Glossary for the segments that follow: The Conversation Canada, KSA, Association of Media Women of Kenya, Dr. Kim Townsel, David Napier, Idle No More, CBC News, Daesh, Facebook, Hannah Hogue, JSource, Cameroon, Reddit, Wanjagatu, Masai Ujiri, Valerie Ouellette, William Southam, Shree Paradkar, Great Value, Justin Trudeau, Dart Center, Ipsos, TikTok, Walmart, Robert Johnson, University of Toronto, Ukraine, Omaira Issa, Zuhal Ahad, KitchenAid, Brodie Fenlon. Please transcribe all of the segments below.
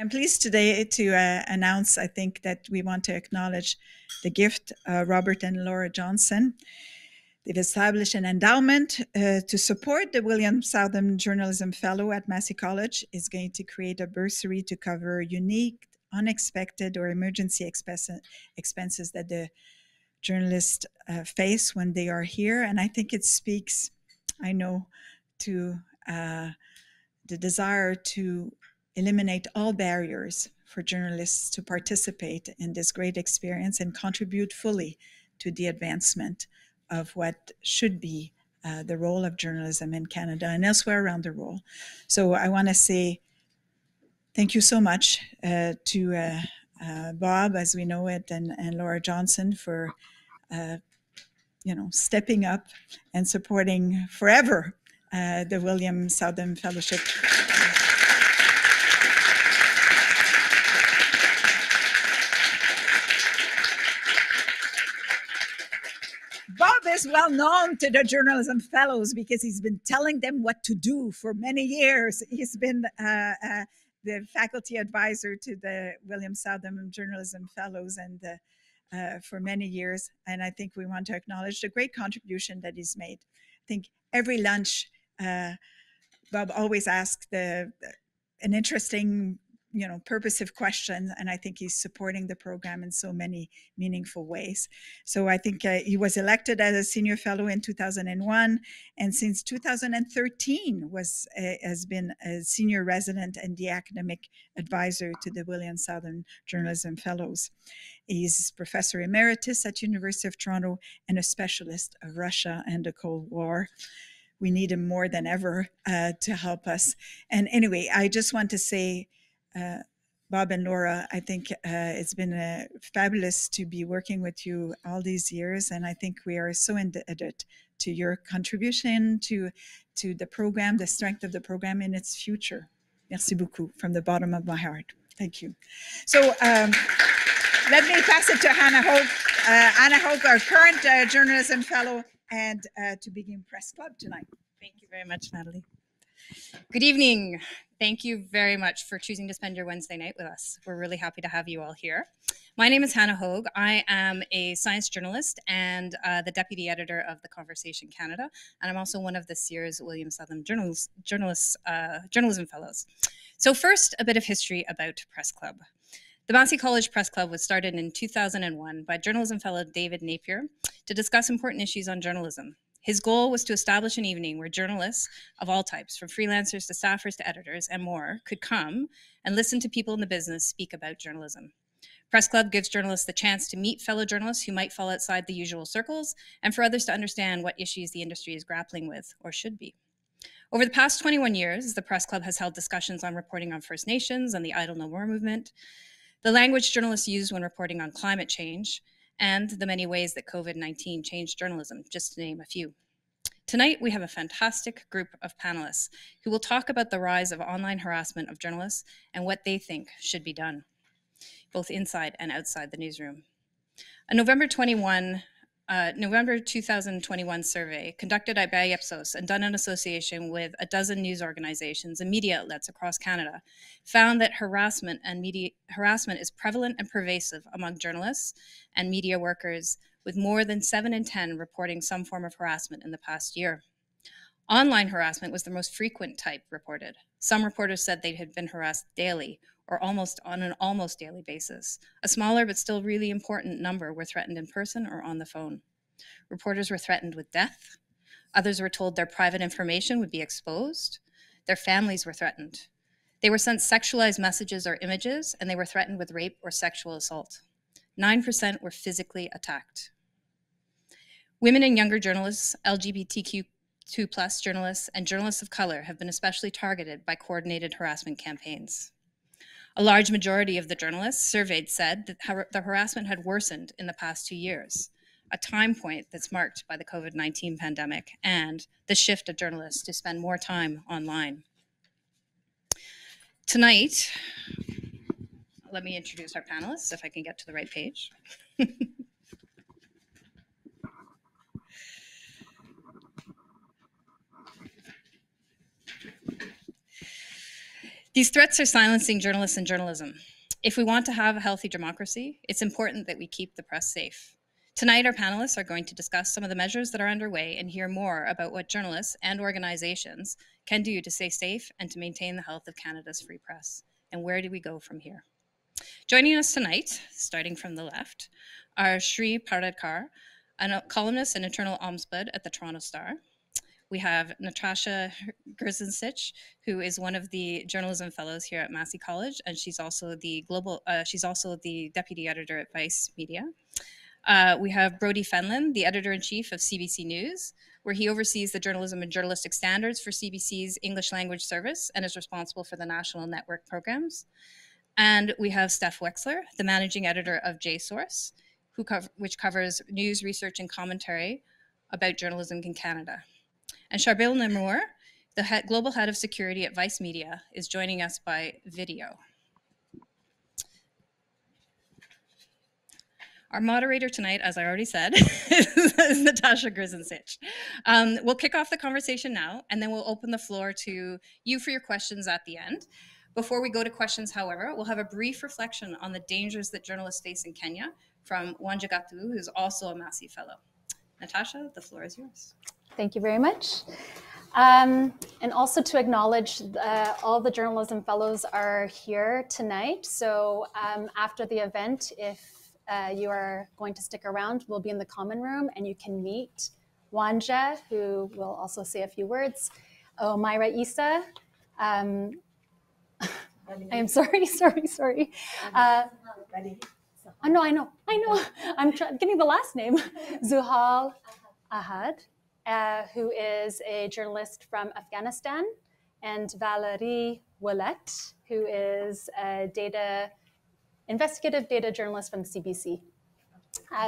I'm pleased today to announce, I think, that we want to acknowledge the gift Robert and Laura Johnson. They've established an endowment to support the William Southam Journalism Fellow at Massey College. It's going to create a bursary to cover unique, unexpected, or emergency expenses that the journalists face when they are here. And I think it speaks, I know, to the desire to eliminate all barriers for journalists to participate in this great experience and contribute fully to the advancement of what should be the role of journalism in Canada and elsewhere around the world. So I want to say thank you so much to Bob, as we know it, and Laura Johnson for stepping up and supporting forever the William Southam Fellowship. Bob is well known to the journalism fellows because he's been telling them what to do for many years. He's been the faculty advisor to the William Southam Journalism Fellows and for many years. And I think we want to acknowledge the great contribution that he's made. I think every lunch, Bob always asks an interesting, purposive questions, and I think he's supporting the program in so many meaningful ways. So I think he was elected as a senior fellow in 2001, and since 2013 has been a senior resident and the academic advisor to the William Southam Journalism Fellows. He's professor emeritus at University of Toronto and a specialist of Russia and the Cold War. We need him more than ever to help us. And anyway, I just want to say, Bob and Laura, I think it's been fabulous to be working with you all these years, and I think we are so indebted to your contribution to the program, the strength of the program in its future. Merci beaucoup, from the bottom of my heart. Thank you. So let me pass it to Hannah Hogue. Hannah Hogue, our current journalism fellow, and to begin Press Club tonight. Thank you very much, Natalie. Good evening. Thank you very much for choosing to spend your Wednesday night with us. We're really happy to have you all here. My name is Hannah Hogue. I am a science journalist and the deputy editor of The Conversation Canada, and I'm also one of this year's William Southam Journalism Fellows. So first, a bit of history about Press Club. The Massey College Press Club was started in 2001 by journalism fellow David Napier to discuss important issues on journalism. His goal was to establish an evening where journalists of all types, from freelancers to staffers to editors and more, could come and listen to people in the business speak about journalism. Press Club gives journalists the chance to meet fellow journalists who might fall outside the usual circles, and for others to understand what issues the industry is grappling with or should be. Over the past 21 years, the Press Club has held discussions on reporting on First Nations and the Idle No More movement, the language journalists use when reporting on climate change, and the many ways that COVID-19 changed journalism, just to name a few. Tonight, we have a fantastic group of panelists who will talk about the rise of online harassment of journalists and what they think should be done, both inside and outside the newsroom. A November 2021 survey conducted by Ipsos and done in association with a dozen news organizations and media outlets across Canada found that harassment is prevalent and pervasive among journalists and media workers, with more than 7 in 10 reporting some form of harassment in the past year. Online harassment was the most frequent type reported. Some reporters said they had been harassed daily or on an almost daily basis. A smaller but still really important number were threatened in person or on the phone. Reporters were threatened with death. Others were told their private information would be exposed. Their families were threatened. They were sent sexualized messages or images, and they were threatened with rape or sexual assault. 9% were physically attacked. Women and younger journalists, LGBTQ2+ journalists, and journalists of color have been especially targeted by coordinated harassment campaigns. A large majority of the journalists surveyed said that the harassment had worsened in the past 2 years, a time point that's marked by the COVID-19 pandemic and the shift of journalists to spend more time online. Tonight, let me introduce our panelists, if I can get to the right page. These threats are silencing journalists and journalism. If we want to have a healthy democracy, it's important that we keep the press safe. Tonight, our panelists are going to discuss some of the measures that are underway and hear more about what journalists and organizations can do to stay safe and to maintain the health of Canada's free press. And where do we go from here? Joining us tonight, starting from the left, are Shree Paradkar, a columnist and internal ombudsman at the Toronto Star. We have Natasha Grzincich, who is one of the journalism fellows here at Massey College, and she's also the deputy editor at Vice Media. We have Brodie Fenlon, the editor-in-chief of CBC News, where he oversees the journalism and journalistic standards for CBC's English language service and is responsible for the national network programs. And we have Steph Wexler, the managing editor of JSource, which covers news, research, and commentary about journalism in Canada. And Charbel Namur, the global head of security at Vice Media, is joining us by video. Our moderator tonight, as I already said, is Natasha Grzincich. We'll kick off the conversation now, and then we'll open the floor to you for your questions at the end. Before we go to questions, however, we'll have a brief reflection on the dangers that journalists face in Kenya from Wanjagatu, who's also a Massey Fellow. Natasha, the floor is yours. Thank you very much. And also to acknowledge all the journalism fellows are here tonight. So after the event, if you are going to stick around, we'll be in the common room and you can meet Wanja, who will also say a few words. Oh, Myra Issa. I'm sorry. Oh, no, I know. I'm getting the last name. Zuhal Ahad. Who is a journalist from Afghanistan, and Valerie Ouellette, who is a investigative data journalist from the CBC.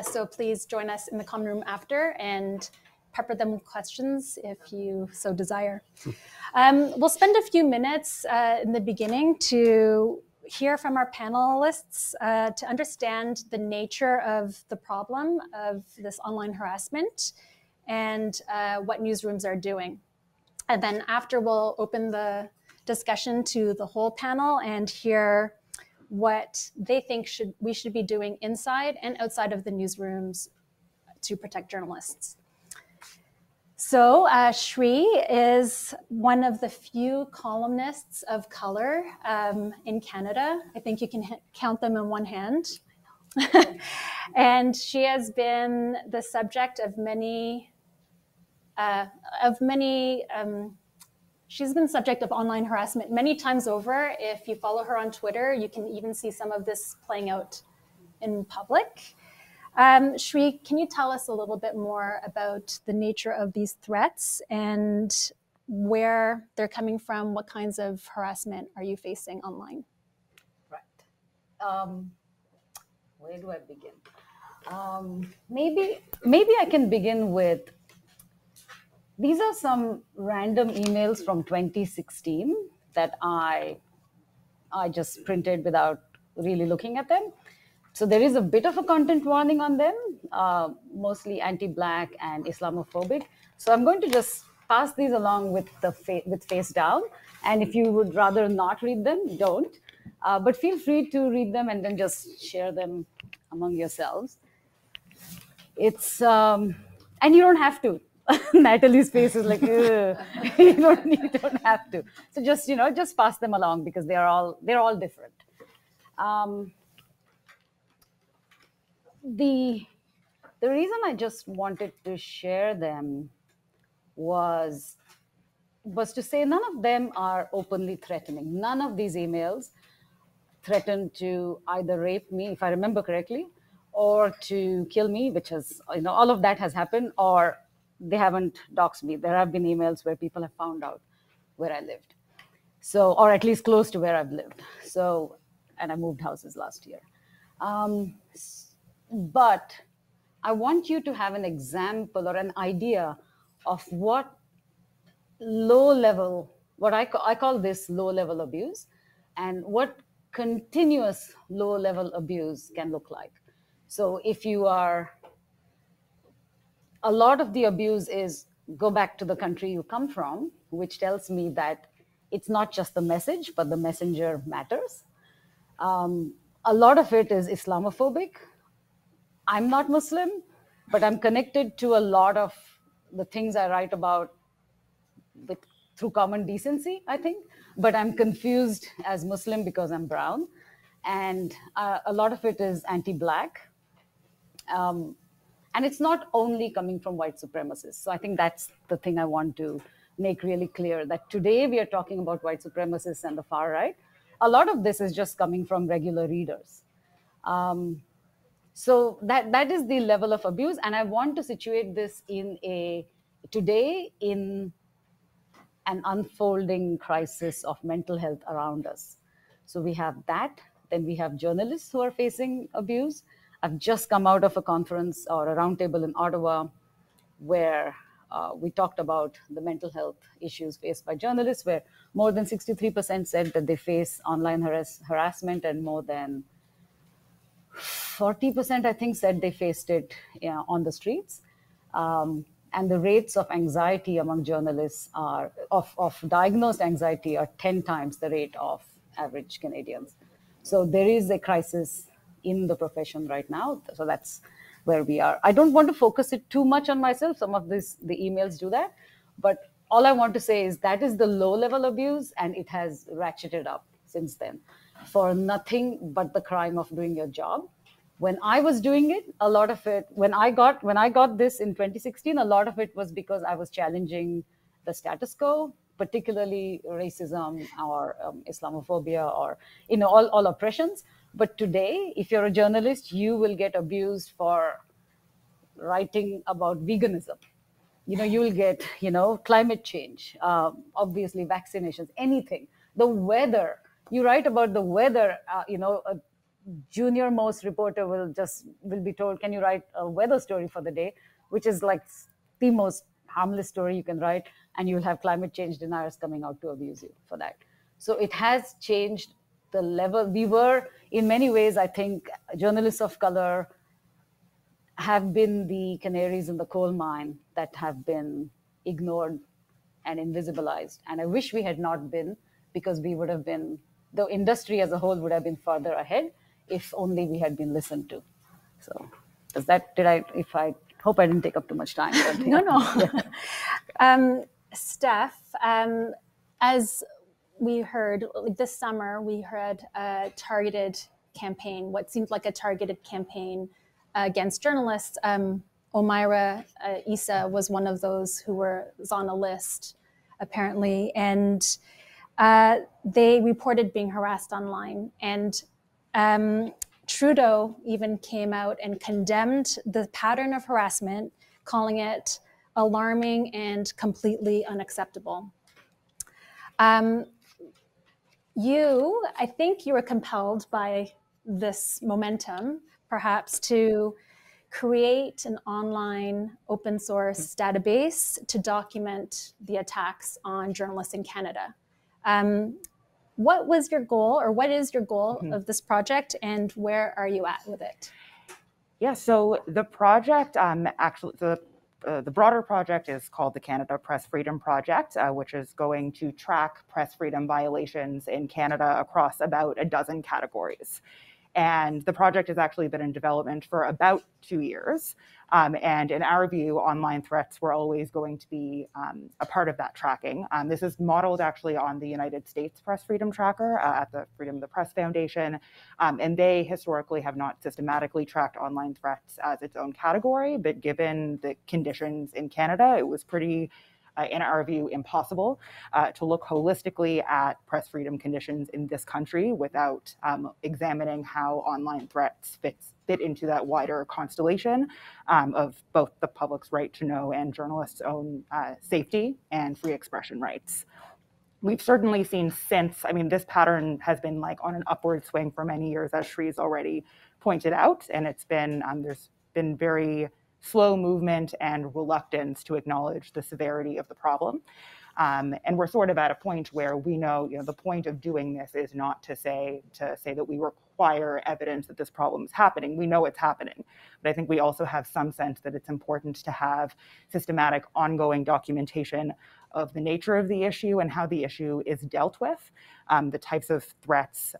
So please join us in the common room after and pepper them with questions if you so desire. We'll spend a few minutes in the beginning to hear from our panelists to understand the nature of the problem of this online harassment and what newsrooms are doing. And then after, we'll open the discussion to the whole panel and hear what they think we should be doing inside and outside of the newsrooms to protect journalists. So Shree is one of the few columnists of color in Canada. I think you can count them in one hand. And she has been the subject of many she's been subject of online harassment many times over. If you follow her on Twitter, you can even see some of this playing out in public. Shree, can you tell us a little bit more about the nature of these threats and where they're coming from? What kinds of harassment are you facing online? Right. Where do I begin? Maybe I can begin with, these are some random emails from 2016 that I just printed without really looking at them. So there is a bit of a content warning on them, mostly anti-Black and Islamophobic. So I'm going to just pass these along with face down. And if you would rather not read them, don't. But feel free to read them and then just share them among yourselves. It's, and you don't have to. Natalie's face is like, you don't have to. So just, you know, just pass them along because they're all different. The reason I just wanted to share them was to say none of them are openly threatening. None of these emails threatened to either rape me, if I remember correctly, or to kill me, which has, you know, all of that has happened, or they haven't doxed me. There have been emails where people have found out where I lived, so, or at least close to where I've lived. So, and I moved houses last year. But I want you to have an example or an idea of what low level, what I call this low level abuse, and what continuous low level abuse can look like. So if you are, a lot of the abuse is go back to the country you come from, which tells me that it's not just the message, but the messenger matters. A lot of it is Islamophobic. I'm not Muslim, but I'm connected to a lot of the things I write about through common decency, I think. But I'm confused as Muslim because I'm brown. And a lot of it is anti-Black. And it's not only coming from white supremacists. So I think that's the thing I want to make really clear, that today we are talking about white supremacists and the far right. A lot of this is just coming from regular readers. So that is the level of abuse. And I want to situate this today in an unfolding crisis of mental health around us. So we have that. Then we have journalists who are facing abuse. I've just come out of a conference or a roundtable in Ottawa where we talked about the mental health issues faced by journalists, where more than 63% said that they face online harassment, and more than 40%, I think, said they faced it on the streets. And the rates of anxiety among journalists are, of diagnosed anxiety, are 10 times the rate of average Canadians. So there is a crisis in the profession right now. So that's where we are. I don't want to focus it too much on myself. Some of the emails do that. But all I want to say is that is the low-level abuse, and it has ratcheted up since then for nothing but the crime of doing your job. When I was doing it, a lot of it, when I got this in 2016, a lot of it was because I was challenging the status quo, particularly racism or Islamophobia or all oppressions. But today, if you're a journalist, you will get abused for writing about veganism. You will get climate change, obviously vaccinations, anything. The weather. You write about the weather. A junior most reporter will be told, "Can you write a weather story for the day?" Which is like the most harmless story you can write, and you'll have climate change deniers coming out to abuse you for that. So it has changed the level. We were, in many ways, I think, journalists of color have been the canaries in the coal mine that have been ignored and invisibilized. And I wish we had not been, because we would have been, the industry as a whole would have been farther ahead if only we had been listened to. So does that, hope I didn't take up too much time. No. Yeah. Steph, as we heard, this summer, we heard a targeted campaign, what seemed like a targeted campaign against journalists. Omaira Issa was one of those who was on a list, apparently, and they reported being harassed online. And Trudeau even came out and condemned the pattern of harassment, calling it alarming and completely unacceptable. I think you were compelled by this momentum, perhaps, to create an online open source database to document the attacks on journalists in Canada. What was your goal, or what is your goal of this project, and where are you at with it? Yeah, so the project, the broader project is called the Canada Press Freedom Project, which is going to track press freedom violations in Canada across about a dozen categories. And the project has actually been in development for about 2 years. And in our view, online threats were always going to be a part of that tracking. This is modeled actually on the United States Press Freedom Tracker at the Freedom of the Press Foundation. And they historically have not systematically tracked online threats as its own category. But given the conditions in Canada, it was pretty, in our view, impossible to look holistically at press freedom conditions in this country without examining how online threats fit into that wider constellation of both the public's right to know and journalists' own safety and free expression rights. We've certainly seen since, this pattern has been on an upward swing for many years, as Shree's already pointed out, and it's been, there's been very slow movement and reluctance to acknowledge the severity of the problem. And we're sort of at a point where we know, the point of doing this is not to say that we require evidence that this problem is happening. We know it's happening. But I think we also have some sense that it's important to have systematic, ongoing documentation of the nature of the issue and how the issue is dealt with, the types of threats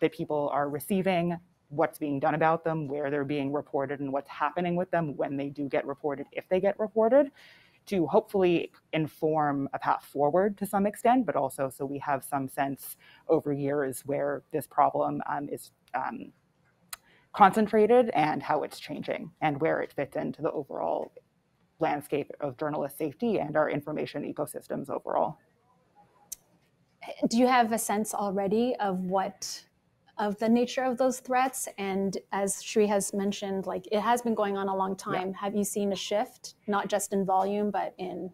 that people are receiving, what's being done about them, where they're being reported, and what's happening with them when they do get reported, if they get reported, to hopefully inform a path forward to some extent, but also so we have some sense over years where this problem is concentrated and how it's changing and where it fits into the overall landscape of journalist safety and our information ecosystems overall. Do you have a sense already of what, of the nature of those threats? And as Shree has mentioned, like, it has been going on a long time. Yeah. Have you seen a shift, not just in volume, but in?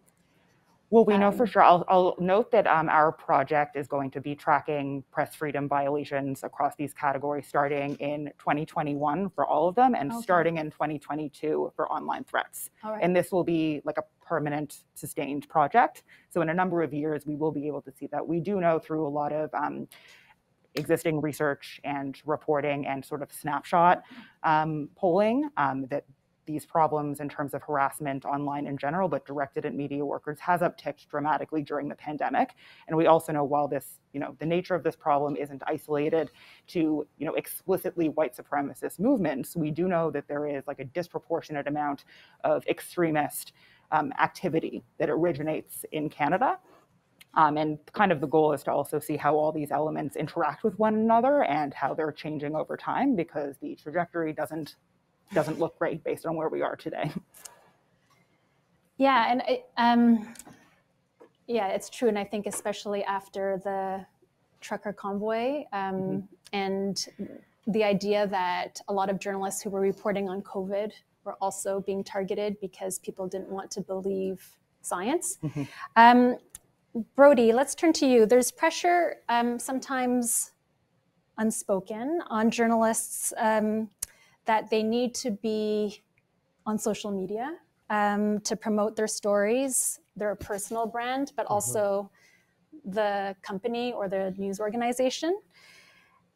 Well, we know for sure. I'll note that our project is going to be tracking press freedom violations across these categories starting in 2021 for all of them, and okay. starting in 2022 for online threats. All right. And this will be like a permanent, sustained project. So in a number of years, we will be able to see that. We do know through a lot of existing research and reporting and sort of snapshot polling that these problems in terms of harassment online in general, but directed at media workers, has upticked dramatically during the pandemic. And we also know, while this, you know, the nature of this problem isn't isolated to, you know, explicitly white supremacist movements, we do know that there is like a disproportionate amount of extremist activity that originates in Canada. And kind of the goal is to also see how all these elements interact with one another and how they're changing over time, because the trajectory doesn't look great based on where we are today. Yeah, and yeah, it's true. And I think especially after the trucker convoy and the idea that a lot of journalists who were reporting on COVID were also being targeted because people didn't want to believe science. Mm-hmm. Brodie, let's turn to you. There's pressure, sometimes unspoken, on journalists that they need to be on social media to promote their stories, their personal brand, but also the company or the news organization.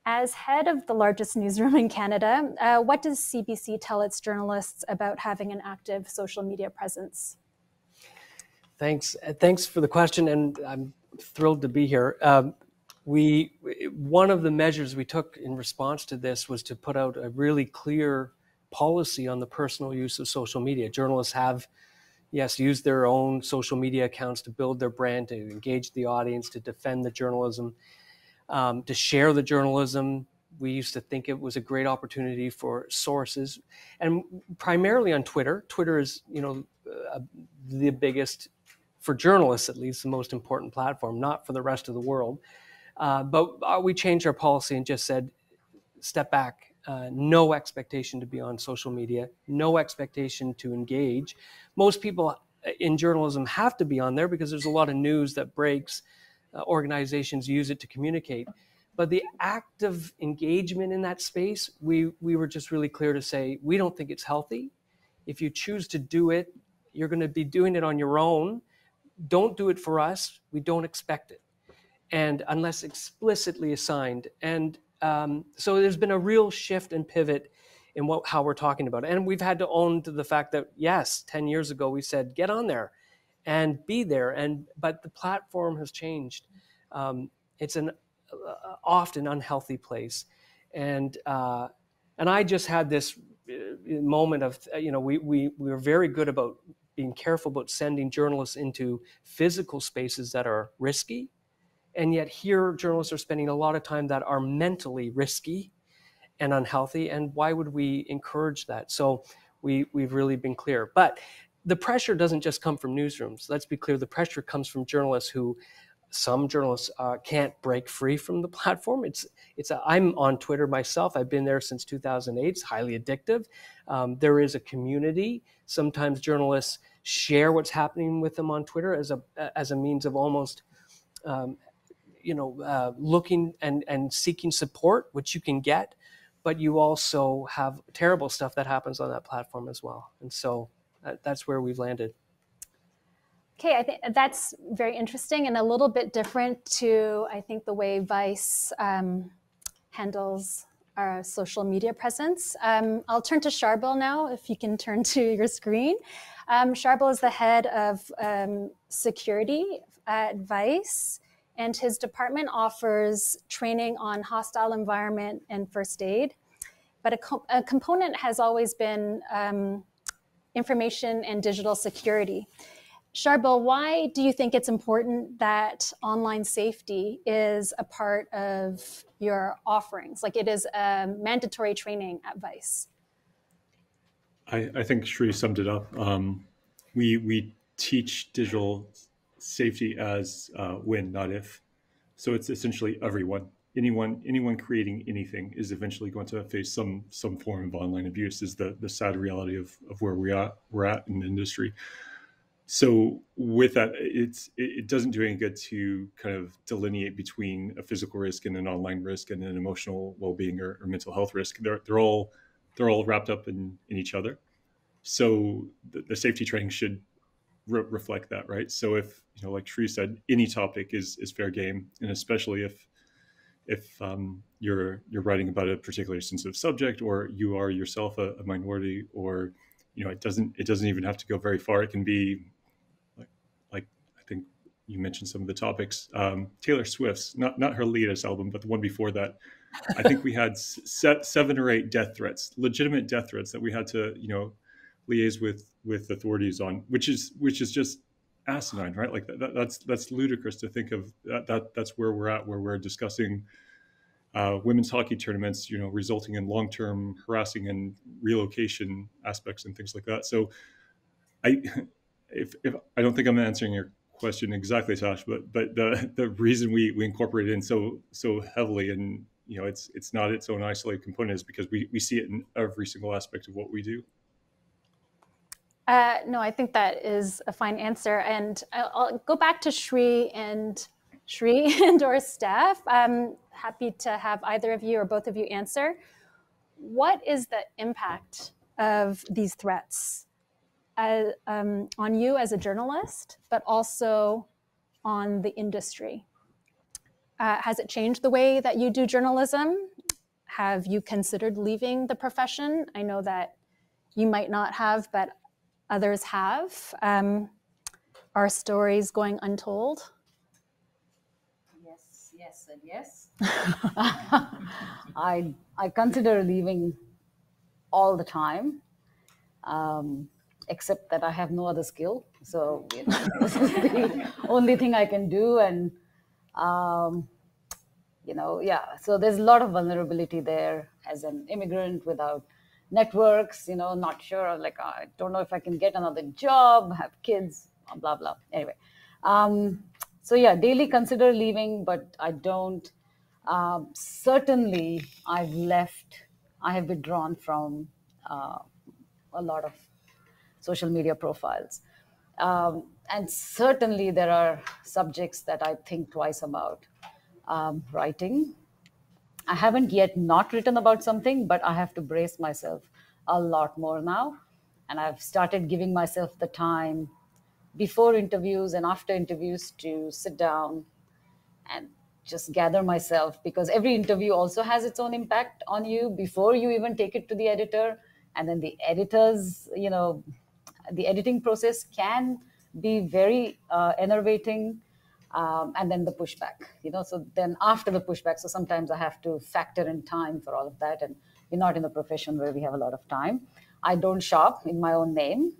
As head of the largest newsroom in Canada, what does CBC tell its journalists about having an active social media presence? Thanks for the question, and I'm thrilled to be here. One of the measures we took in response to this was to put out a really clear policy on the personal use of social media. Journalists have, yes, used their own social media accounts to build their brand, to engage the audience, to defend the journalism, to share the journalism. We used to think it was a great opportunity for sources, and primarily on Twitter. Twitter is, you know, the biggest, for journalists at least, the most important platform, not for the rest of the world. But we changed our policy and just said, step back, no expectation to be on social media, no expectation to engage. Most people in journalism have to be on there because there's a lot of news that breaks. Organizations use it to communicate. But the active engagement in that space, we were just really clear to say, we don't think it's healthy. If you choose to do it, you're going to be doing it on your own. Don't do it for us. We don't expect it, and unless explicitly assigned. And so there's been a real shift and pivot in how we're talking about it. And we've had to own to the fact that, yes, 10 years ago we said, get on there and be there. But the platform has changed. It's an often unhealthy place. And I just had this moment of, you know, we were very good about being careful about sending journalists into physical spaces that are risky, and yet here journalists are spending a lot of time that are mentally risky and unhealthy, and why would we encourage that? So we've really been clear. But the pressure doesn't just come from newsrooms. Let's be clear, the pressure comes from journalists who, some journalists can't break free from the platform. I'm on Twitter myself. I've been there since 2008. It's highly addictive. There is a community. Sometimes journalists share what's happening with them on Twitter as a means of almost, looking and seeking support, which you can get. But you also have terrible stuff that happens on that platform as well. And so that's where we've landed. Okay, I think that's very interesting and a little bit different to, I think, the way Vice handles our social media presence. I'll turn to Charbel now, if you can turn to your screen. Charbel is the head of security at Vice, and his department offers training on hostile environment and first aid. But a component has always been information and digital security. Charbel, why do you think it's important that online safety is a part of your offerings? Like, it is a mandatory training at Vice. I think Shree summed it up. We teach digital safety as when, not if. So it's essentially everyone. Anyone creating anything is eventually going to face some form of online abuse, is the sad reality of where we're at in the industry. So with that, it doesn't do any good to kind of delineate between a physical risk and an online risk and an emotional well-being or mental health risk. They're all wrapped up in each other. So the safety training should reflect that, right? So if, you know, like Shree said, any topic is fair game, and especially if you're writing about a particularly sensitive subject, or you are yourself a minority, or, you know, it doesn't even have to go very far. It can be like I think you mentioned some of the topics. Taylor Swift's, not her latest album, but the one before that. I think we had 7 or 8 death threats, legitimate death threats that we had to, you know, liaise with authorities on, which is just asinine, right? Like that's ludicrous to think of. That's where we're at, where we're discussing women's hockey tournaments, you know, resulting in long-term harassing and relocation aspects and things like that. So if I don't think I'm answering your question exactly, Tash, but the reason we incorporate it in so heavily, and, you know, it's not its own isolated component, is because we see it in every single aspect of what we do. No, I think that is a fine answer. And I'll go back to Shree and/or Steph. I'm happy to have either of you or both of you answer. What is the impact of these threats on you as a journalist, but also on the industry? Has it changed the way that you do journalism? Have you considered leaving the profession? I know that you might not have, but others have. Are stories going untold? Yes and yes. I consider leaving all the time, except that I have no other skill. So, you know, this is the only thing I can do. And, you know, yeah, so there's a lot of vulnerability there as an immigrant without networks, you know, not sure, like, I don't know if I can get another job, have kids, blah, blah. Anyway. So yeah, daily consider leaving, but I don't. Certainly, I've left. I have withdrawn from a lot of social media profiles, and certainly there are subjects that I think twice about writing. I haven't yet not written about something, but I have to brace myself a lot more now, and I've started giving myself the time before interviews and after interviews to sit down and just gather myself, because every interview also has its own impact on you before you even take it to the editor. And then the editors, you know, the editing process can be very enervating. And then the pushback, you know, so then after the pushback, so sometimes I have to factor in time for all of that. And we're not in a profession where we have a lot of time. I don't shop in my own name.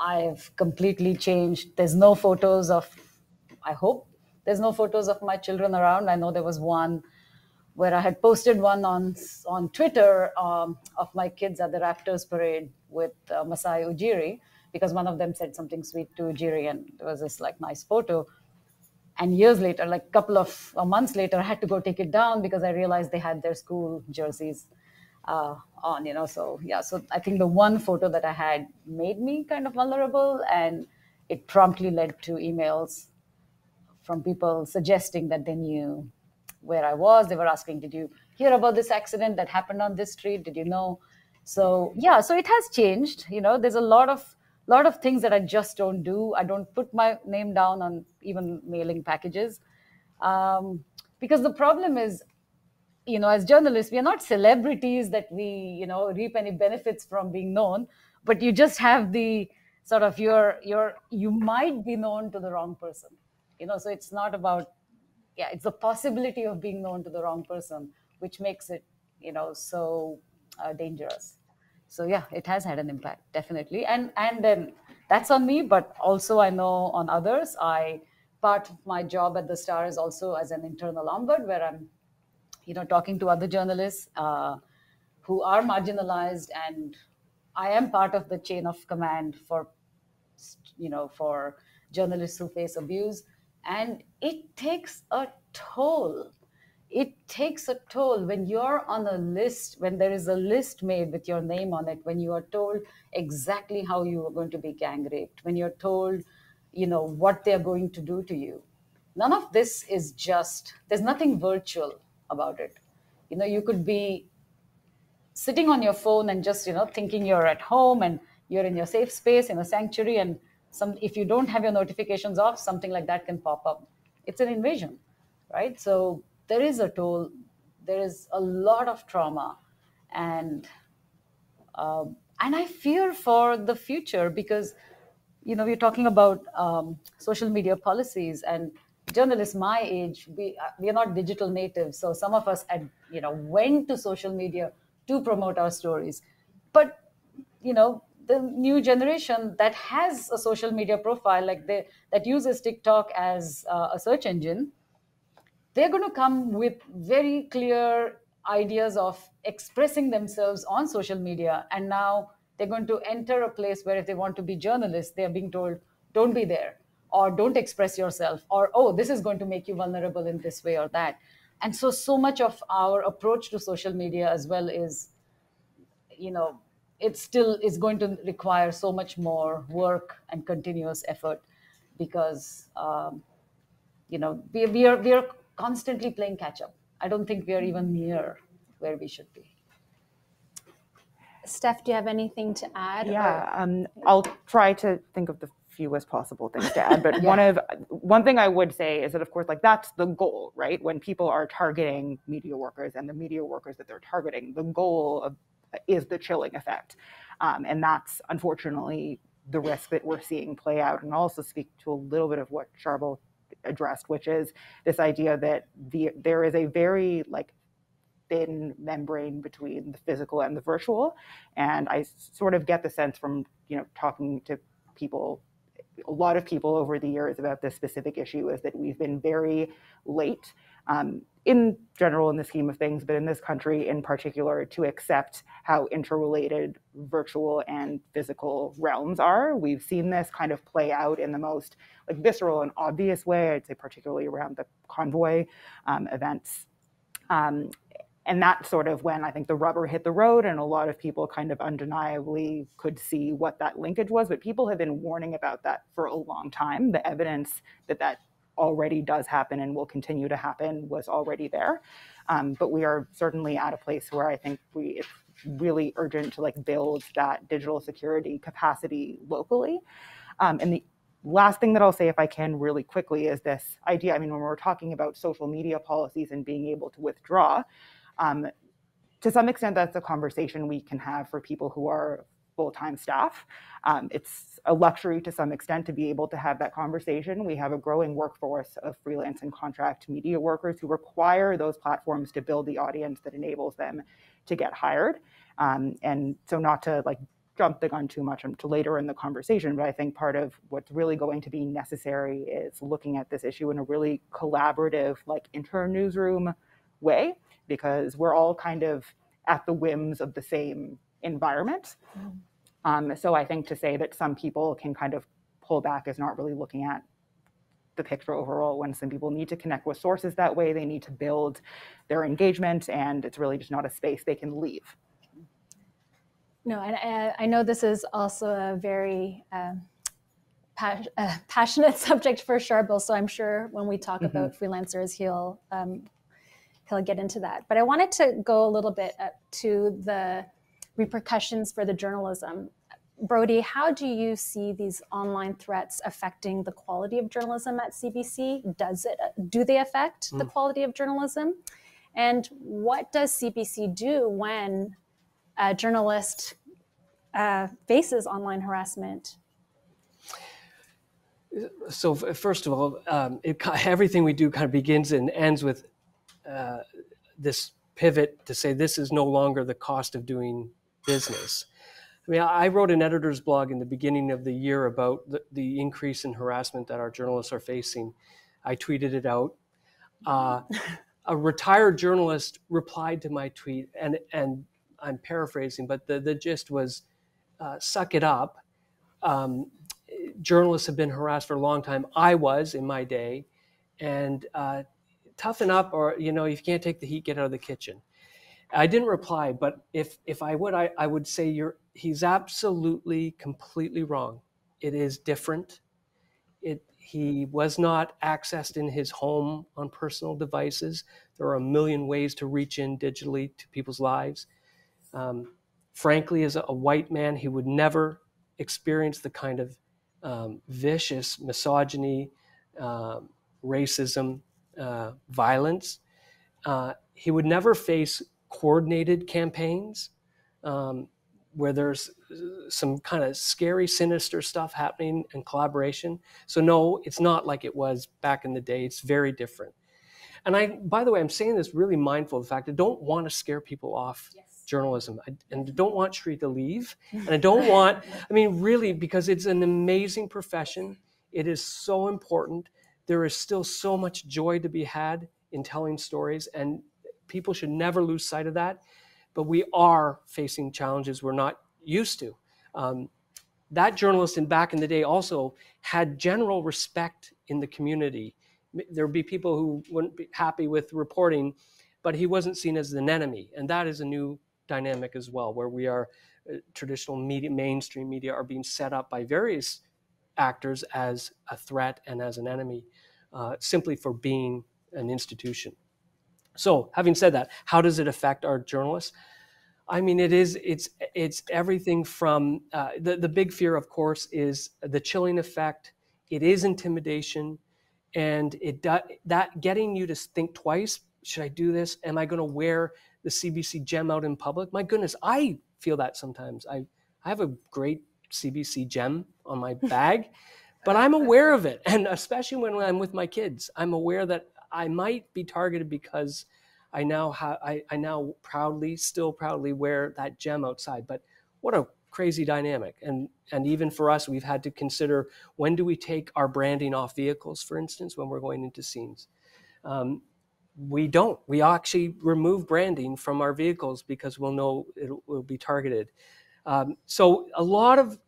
I've completely changed. There's no photos of, I hope, there's no photos of my children around. I know there was one where I had posted one on Twitter of my kids at the Raptors parade with Masai Ujiri, because one of them said something sweet to Ujiri, and it was this like nice photo. And years later, like a couple of months later, I had to go take it down because I realized they had their school jerseys on, you know. So yeah, so I think the one photo that I had made me kind of vulnerable, and it promptly led to emails from people suggesting that they knew where I was. They were asking, did you hear about this accident that happened on this street? Did you know? So yeah, so it has changed, you know. There's a lot of things that I just don't do. I don't put my name down on even mailing packages, because the problem is, you know, as journalists, we are not celebrities that we, you know, reap any benefits from being known, but you just have the sort of you might be known to the wrong person, you know, so it's not about, yeah, it's the possibility of being known to the wrong person, which makes it, you know, so dangerous. So yeah, it has had an impact, definitely. And then that's on me, but also I know on others. Part of my job at the Star is also as an internal ombud, where I'm, you know, talking to other journalists who are marginalized, and I am part of the chain of command for, you know, for journalists who face abuse. And it takes a toll. It takes a toll when you're on a list, when there is a list made with your name on it, when you are told exactly how you are going to be gang raped, when you're told, you know, what they're going to do to you. None of this is just, there's nothing virtual about it. You know, you could be sitting on your phone and just, you know, thinking you're at home and you're in your safe space, in a sanctuary, and if you don't have your notifications off, something like that can pop up. It's an invasion, right? So there is a toll, there is a lot of trauma, and I fear for the future, because, you know, we're talking about social media policies, and journalists my age, we are not digital natives. So some of us had, you know, went to social media to promote our stories, but, you know, the new generation that has a social media profile, like that uses TikTok as a search engine, they're going to come with very clear ideas of expressing themselves on social media. And now they're going to enter a place where if they want to be journalists, they're being told, don't be there, or don't express yourself, or, oh, this is going to make you vulnerable in this way or that. And so much of our approach to social media as well is, you know, it still is going to require so much more work and continuous effort, because, you know, we are constantly playing catch up. I don't think we are even near where we should be. Steph, do you have anything to add? Yeah, I'll try to think of the fewest possible things to add, but yeah. One thing I would say is that, of course, like, that's the goal, right? When people are targeting media workers and the media workers that they're targeting, the goal is the chilling effect. And that's unfortunately the risk that we're seeing play out. And I'll also speak to a little bit of what Charbel addressed, which is this idea that there is a very, like, thin membrane between the physical and the virtual. And I sort of get the sense from, you know, talking to people, a lot of people over the years about this specific issue, is that we've been very late in general in the scheme of things, but in this country in particular, to accept how interrelated virtual and physical realms are. We've seen this kind of play out in the most, like, visceral and obvious way, I'd say, particularly around the convoy events. And that's sort of when I think the rubber hit the road, and a lot of people kind of undeniably could see what that linkage was. But people have been warning about that for a long time. The evidence that that already does happen and will continue to happen was already there. But we are certainly at a place where I think it's really urgent to, like, build that digital security capacity locally. And the last thing that I'll say, if I can really quickly, is this idea. I mean, when we're talking about social media policies and being able to withdraw, to some extent, that's a conversation we can have for people who are full-time staff. It's a luxury to some extent to be able to have that conversation. We have a growing workforce of freelance and contract media workers who require those platforms to build the audience that enables them to get hired. And so, not to, like, jump the gun too much until later in the conversation, but I think part of what's really going to be necessary is looking at this issue in a really collaborative, like, inter-newsroom way, because we're all kind of at the whims of the same environment. Mm. So I think to say that some people can kind of pull back is not really looking at the picture overall, when some people need to connect with sources that way, they need to build their engagement, and it's really just not a space they can leave. No, and I know this is also a very passionate subject for Charbel, so I'm sure when we talk mm-hmm. about freelancers, he'll get into that. But I wanted to go a little bit up to the repercussions for the journalism. Brodie, how do you see these online threats affecting the quality of journalism at CBC? Do they affect the quality of journalism? And what does CBC do when a journalist faces online harassment? So first of all, everything we do kind of begins and ends with this pivot to say this is no longer the cost of doing business. I mean, I wrote an editor's blog in the beginning of the year about the increase in harassment that our journalists are facing. I tweeted it out. A retired journalist replied to my tweet, and I'm paraphrasing, but the gist was, suck it up. Journalists have been harassed for a long time. I was in my day, and toughen up, or, you know, if you can't take the heat, get out of the kitchen. I didn't reply, but if I would, I would say he's absolutely, completely wrong. It is different. He was not accessed in his home on personal devices. There are a million ways to reach in digitally to people's lives. Frankly, as a white man, he would never experience the kind of vicious misogyny, racism, violence. He would never face coordinated campaigns where there's some kind of scary, sinister stuff happening and collaboration. So no, it's not like it was back in the day. It's very different. And by the way, I'm saying this really mindful of the fact I don't want to scare people off journalism. And I don't want Shree to leave. And I don't want, I mean, really, because it's an amazing profession. It is so important. There is still so much joy to be had in telling stories, and people should never lose sight of that. But we are facing challenges we're not used to. That journalist back in the day also had general respect in the community. There would be people who wouldn't be happy with reporting, but he wasn't seen as an enemy. And that is a new dynamic as well, where we are, traditional media, mainstream media are being set up by various actors as a threat and as an enemy, simply for being an institution. So having said that, how does it affect our journalists? I mean, it's everything from, the big fear, of course, is the chilling effect. It is intimidation, and that getting you to think twice, should I do this? Am I gonna wear the CBC gem out in public? My goodness, I feel that sometimes. I have a great CBC gem on my bag, but I'm aware of it. And especially when I'm with my kids, I'm aware that I might be targeted because I now still proudly wear that gem outside. But what a crazy dynamic. And even for us, we've had to consider, when do we take our branding off vehicles, for instance, when we're going into scenes? We don't. We actually remove branding from our vehicles because we'll know it will be targeted. So a lot of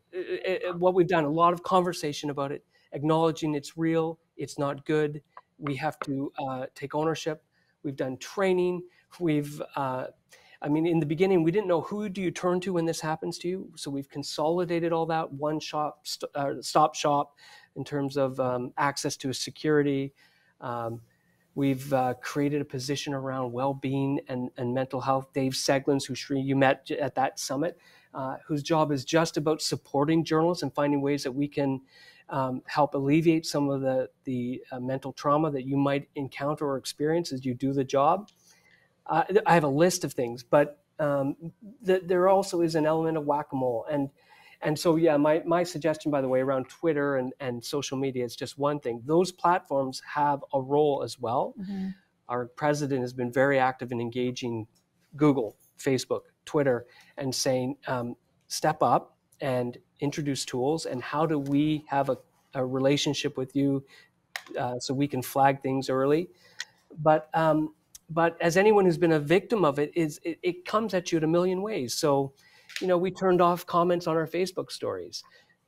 what we've done, a lot of conversation about it, acknowledging it's real, it's not good. We have to take ownership. We've done training. We've, I mean, in the beginning, we didn't know who do you turn to when this happens to you. So we've consolidated all that one-stop shop in terms of access to security. We've created a position around well-being and mental health. Dave Seglins, who Shree, you met at that summit, whose job is just about supporting journalists and finding ways that we can help alleviate some of the mental trauma that you might encounter or experience as you do the job. I have a list of things, but there also is an element of whack-a-mole. And so, yeah, my suggestion, by the way, around Twitter and social media is just one thing. Those platforms have a role as well. Mm-hmm. Our president has been very active in engaging Google, Facebook, Twitter, and saying, step up and introduce tools, and how do we have a relationship with you so we can flag things early. But as anyone who's been a victim of it, it comes at you in a million ways. So, you know, we turned off comments on our Facebook stories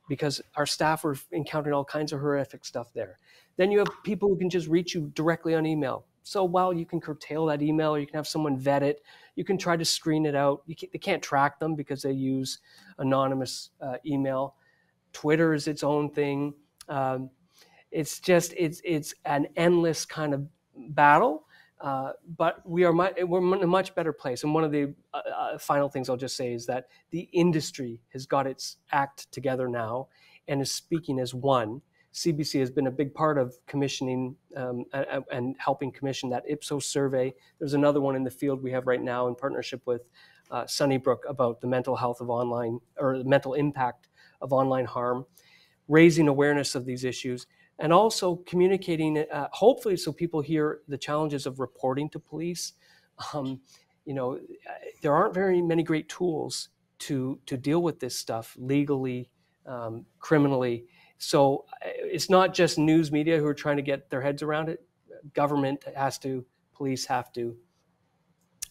because our staff were encountering all kinds of horrific stuff there. Then you have people who can just reach you directly on email. So while you can curtail that email, or you can have someone vet it, you can try to screen it out. They can't track them because they use anonymous email. Twitter is its own thing. It's just, it's an endless kind of battle. But we're in a much better place. And one of the final things I'll just say is that the industry has got its act together now and is speaking as one. CBC has been a big part of commissioning and helping commission that Ipsos survey. There's another one in the field we have right now in partnership with Sunnybrook about the mental health of online, or the mental impact of online harm, raising awareness of these issues, and also communicating, hopefully, so people hear the challenges of reporting to police. You know, there aren't very many great tools to deal with this stuff legally, criminally. So it's not just news media who are trying to get their heads around it. Government has to, police have to.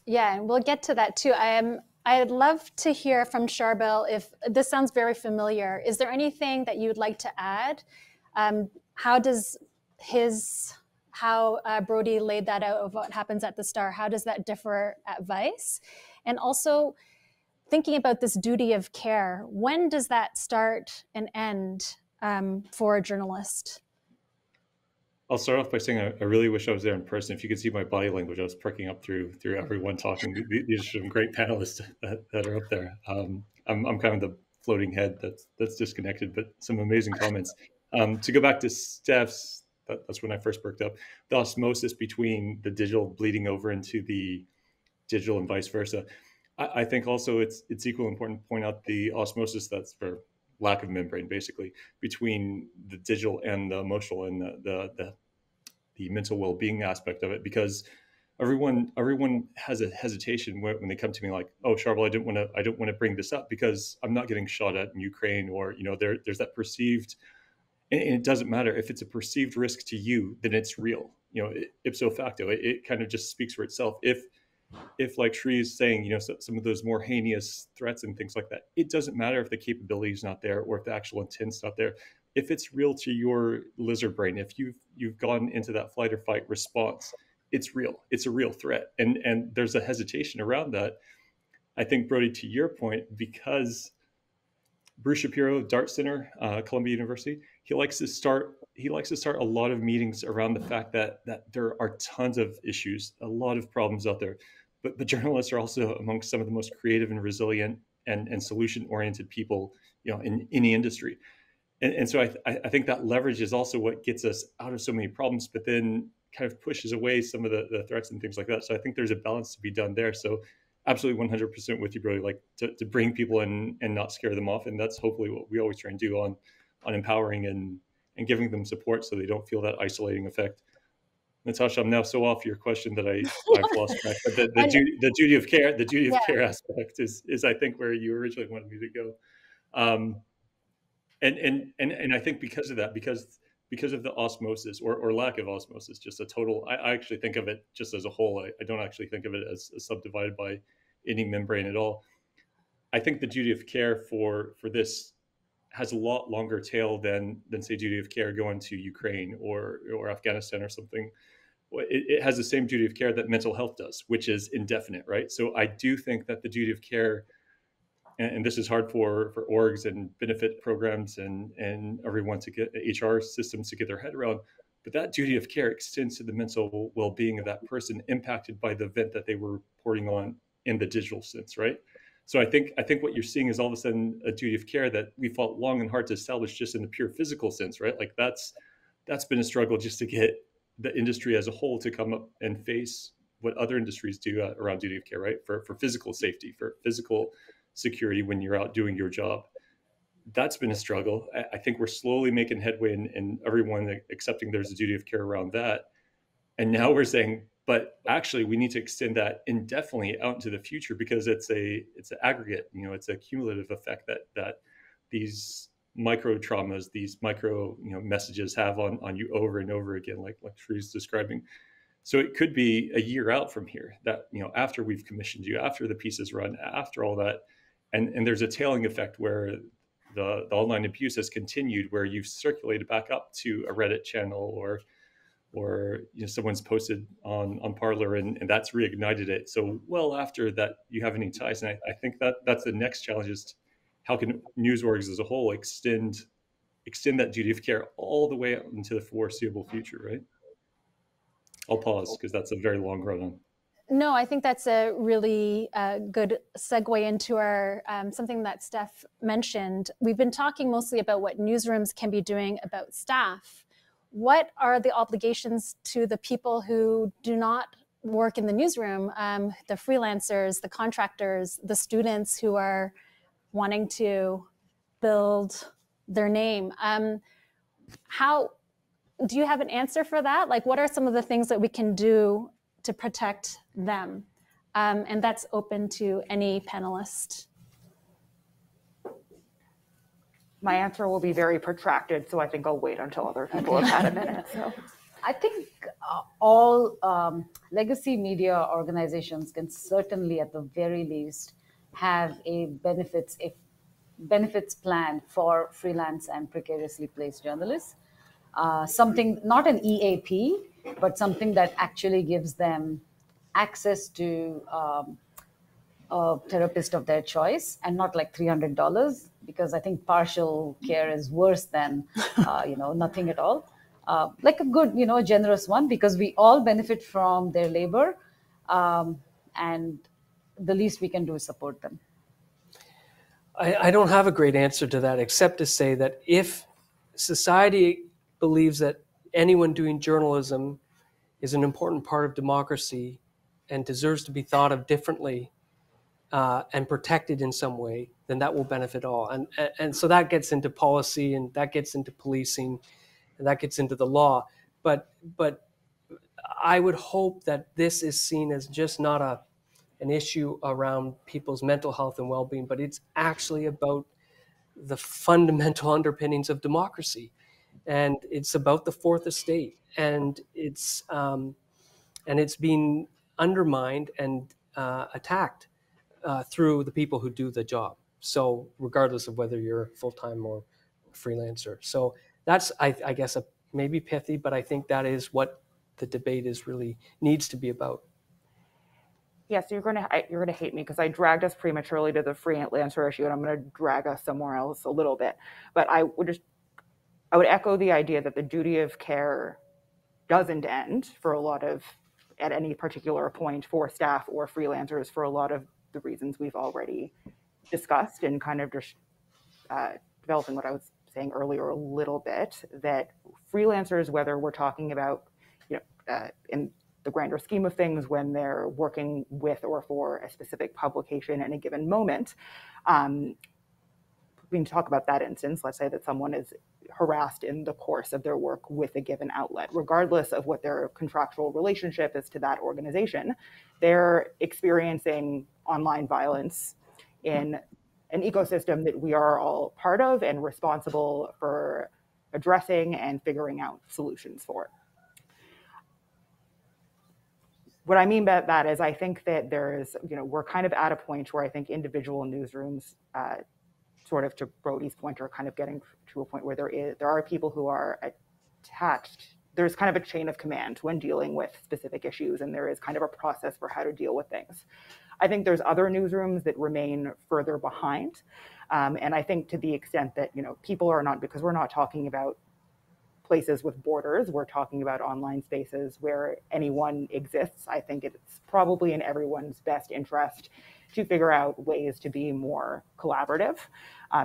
Yeah, and we'll get to that too. I'd love to hear from Charbel if this sounds very familiar. Is there anything that you'd like to add? How Brodie laid that out of what happens at the Star, how does that differ at Vice? And also thinking about this duty of care, when does that start and end? For a journalist? I'll start off by saying I really wish I was there in person. If you could see my body language, I was pricking up through everyone talking. These are some great panelists that are up there. I'm kind of the floating head that's disconnected, but some amazing comments. To go back to Steph's, that's when I first perked up, the osmosis between the digital bleeding over into the digital and vice versa. I think also it's equally important to point out the osmosis that's for lack of membrane, basically, between the digital and the emotional and the mental well-being aspect of it, because everyone has a hesitation when they come to me like, oh, Charbel, I don't want to bring this up because I'm not getting shot at in Ukraine, or you know, there's that perceived, and it doesn't matter if it's a perceived risk to you, then it's real, you know, ipso facto. It kind of just speaks for itself. If like Shree is saying, you know, some of those more heinous threats and things like that, it doesn't matter if the capability is not there or if the actual intent's not there. If it's real to your lizard brain, if you've gone into that flight or fight response, it's real. It's a real threat, and there's a hesitation around that. I think, Brodie, to your point, because Bruce Shapiro, Dart Center, Columbia University, he likes to start a lot of meetings around the fact that there are tons of issues, a lot of problems out there. But journalists are also amongst some of the most creative and resilient and solution-oriented people, you know, in any industry. And so I think that leverage is also what gets us out of so many problems, but then kind of pushes away some of the threats and things like that. So I think there's a balance to be done there. So absolutely 100% with you, Brodie, like to bring people in and not scare them off. And that's hopefully what we always try and do on empowering and giving them support so they don't feel that isolating effect. Natasha, I'm now so off your question that I've lost track. But the duty of care aspect is I think where you originally wanted me to go. And I think because of that, because of the osmosis or lack of osmosis, just a total, I actually think of it just as a whole. I don't actually think of it as subdivided by any membrane at all. I think the duty of care for this has a lot longer tail than say duty of care going to Ukraine or Afghanistan or something. It has the same duty of care that mental health does, which is indefinite, right? So I do think that the duty of care, and this is hard for orgs and benefit programs and everyone to get HR systems to get their head around, but that duty of care extends to the mental well-being of that person impacted by the event that they were reporting on in the digital sense, right? So I think what you're seeing is all of a sudden a duty of care that we fought long and hard to establish just in the pure physical sense, right? Like that's been a struggle just to get the industry as a whole to come up and face what other industries do around duty of care, right? For physical safety, for physical security when you're out doing your job. That's been a struggle. I think we're slowly making headway and everyone accepting there's a duty of care around that. And now we're saying, but actually, we need to extend that indefinitely out into the future because it's an aggregate, you know, it's a cumulative effect that these micro traumas, these micro, you know, messages have on you over and over again, like Shree's describing. So it could be a year out from here that, you know, after we've commissioned you, after the pieces run, after all that, and there's a tailing effect where the online abuse has continued, where you've circulated back up to a Reddit channel or you know, someone's posted on Parler and that's reignited it. So well after that, you have any ties. And I think that's the next challenge is how can news orgs as a whole extend that duty of care all the way out into the foreseeable future, right? I'll pause because that's a very long run on. No, I think that's a really good segue into our something that Steph mentioned. We've been talking mostly about what newsrooms can be doing about staff. What are the obligations to the people who do not work in the newsroom, the freelancers, the contractors, the students who are wanting to build their name? How do you have an answer for that? Like, what are some of the things that we can do to protect them? And that's open to any panelist. My answer will be very protracted, so I think I'll wait until other people have had a minute. So I think all legacy media organizations can certainly, at the very least, have a benefits plan for freelance and precariously placed journalists. Something, not an EAP, but something that actually gives them access to a therapist of their choice, and not like $300, because I think partial care is worse than, nothing at all. Like a good, generous one, because we all benefit from their labor, and the least we can do is support them. I don't have a great answer to that, except to say that if society believes that anyone doing journalism is an important part of democracy and deserves to be thought of differently and protected in some way, then that will benefit all. And so that gets into policy, and that gets into policing, and that gets into the law. But I would hope that this is seen as just not an issue around people's mental health and well-being, but it's actually about the fundamental underpinnings of democracy. And it's about the fourth estate, and it's being undermined and attacked through the people who do the job. So regardless of whether you're full-time or freelancer. So that's, I guess, maybe pithy, but I think that is what the debate is really needs to be about. Yes, yeah, so you're gonna hate me because I dragged us prematurely to the freelancer issue, and I'm gonna drag us somewhere else a little bit. But I would echo the idea that the duty of care doesn't end for a lot of, at any particular point, for staff or freelancers, for a lot of the reasons we've already discussed, and kind of just developing what I was saying earlier a little bit, that freelancers, whether we're talking about, in the grander scheme of things, when they're working with or for a specific publication in a given moment, we can talk about that instance. Let's say that someone is harassed in the course of their work with a given outlet, regardless of what their contractual relationship is to that organization. They're experiencing online violence in an ecosystem that we are all part of and responsible for addressing and figuring out solutions for. What I mean by that is I think that there's, we're kind of at a point where I think individual newsrooms, sort of to Brodie's point, are kind of getting to a point where there are people who are attached. There's kind of a chain of command when dealing with specific issues, and there is kind of a process for how to deal with things. I think there's other newsrooms that remain further behind. And I think to the extent that, people are not, because we're not talking about places with borders, we're talking about online spaces where anyone exists. I think it's probably in everyone's best interest to figure out ways to be more collaborative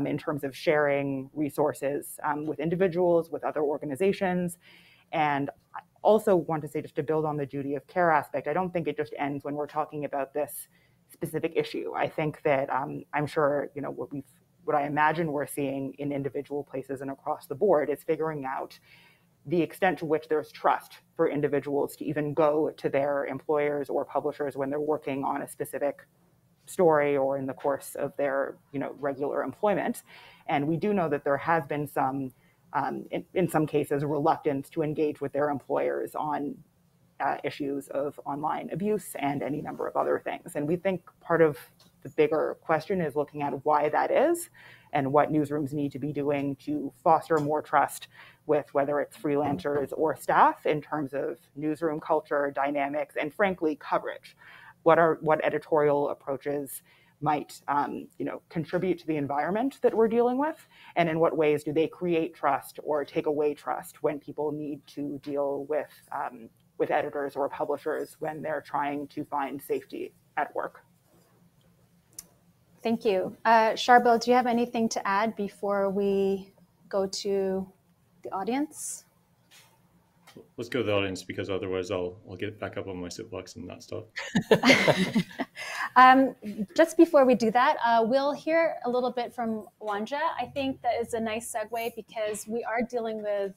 in terms of sharing resources with individuals, with other organizations. And I also want to say, just to build on the duty of care aspect, I don't think it just ends when we're talking about this specific issue. I think that I'm sure, what I imagine we're seeing in individual places and across the board is figuring out the extent to which there's trust for individuals to even go to their employers or publishers when they're working on a specific story or in the course of their regular employment. And we do know that there has been some, in some cases, reluctance to engage with their employers on issues of online abuse and any number of other things. And we think part of the bigger question is looking at why that is and what newsrooms need to be doing to foster more trust with whether it's freelancers or staff in terms of newsroom culture, dynamics, and frankly, coverage. What editorial approaches might contribute to the environment that we're dealing with, and in what ways do they create trust or take away trust when people need to deal with with editors or publishers when they're trying to find safety at work. Thank you. Charbel, do you have anything to add before we go to the audience? Let's go to the audience, because otherwise I'll get back up on my soapbox and not stop. Just before we do that, we'll hear a little bit from Wanja. I think that is a nice segue, because we are dealing with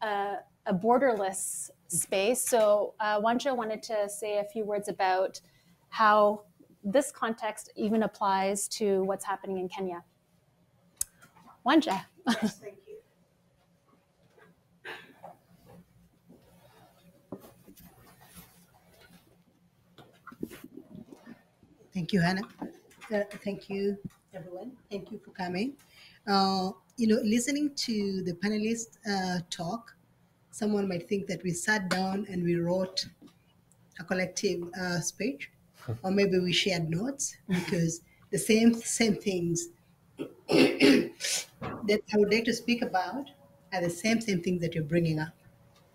a borderless space. So Wanja wanted to say a few words about how this context even applies to what's happening in Kenya. Wanja. Yes, thank you. Thank you, Hannah. Thank you, everyone. Thank you for coming. Listening to the panelists talk, someone might think that we sat down and we wrote a collective speech, or maybe we shared notes, because the same things that I would like to speak about are the same things that you're bringing up.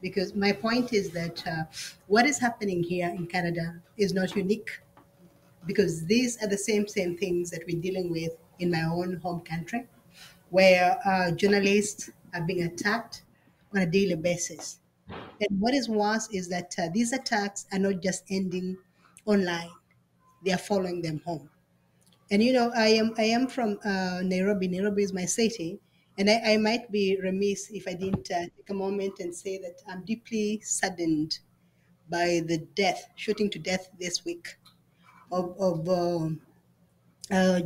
Because my point is that what is happening here in Canada is not unique, because these are the same things that we're dealing with in my own home country, where journalists are being attacked on a daily basis. And what is worse is that these attacks are not just ending online, they are following them home. And I am from Nairobi. Nairobi is my city, and I might be remiss if I didn't take a moment and say that I'm deeply saddened by the shooting to death this week of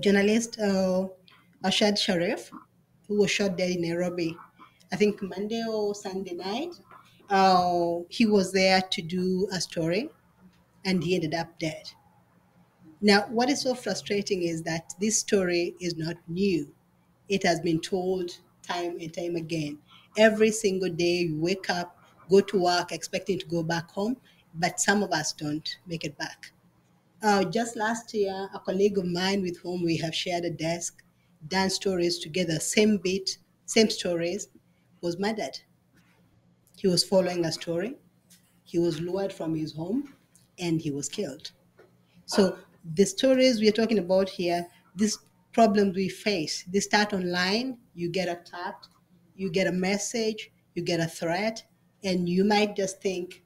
journalist Ashad Sharif, who was shot dead in Nairobi, I think Monday or Sunday night. He was there to do a story, and he ended up dead. Now, what is so frustrating is that this story is not new. It has been told time and time again. Every single day you wake up, go to work, expecting to go back home, but some of us don't make it back. Just last year, a colleague of mine with whom we have shared a desk, done stories together, same stories, was murdered. He was following a story, he was lured from his home, and he was killed. So the stories we are talking about here, these problems we face, they start online, you get attacked, you get a message, you get a threat, and you might just think,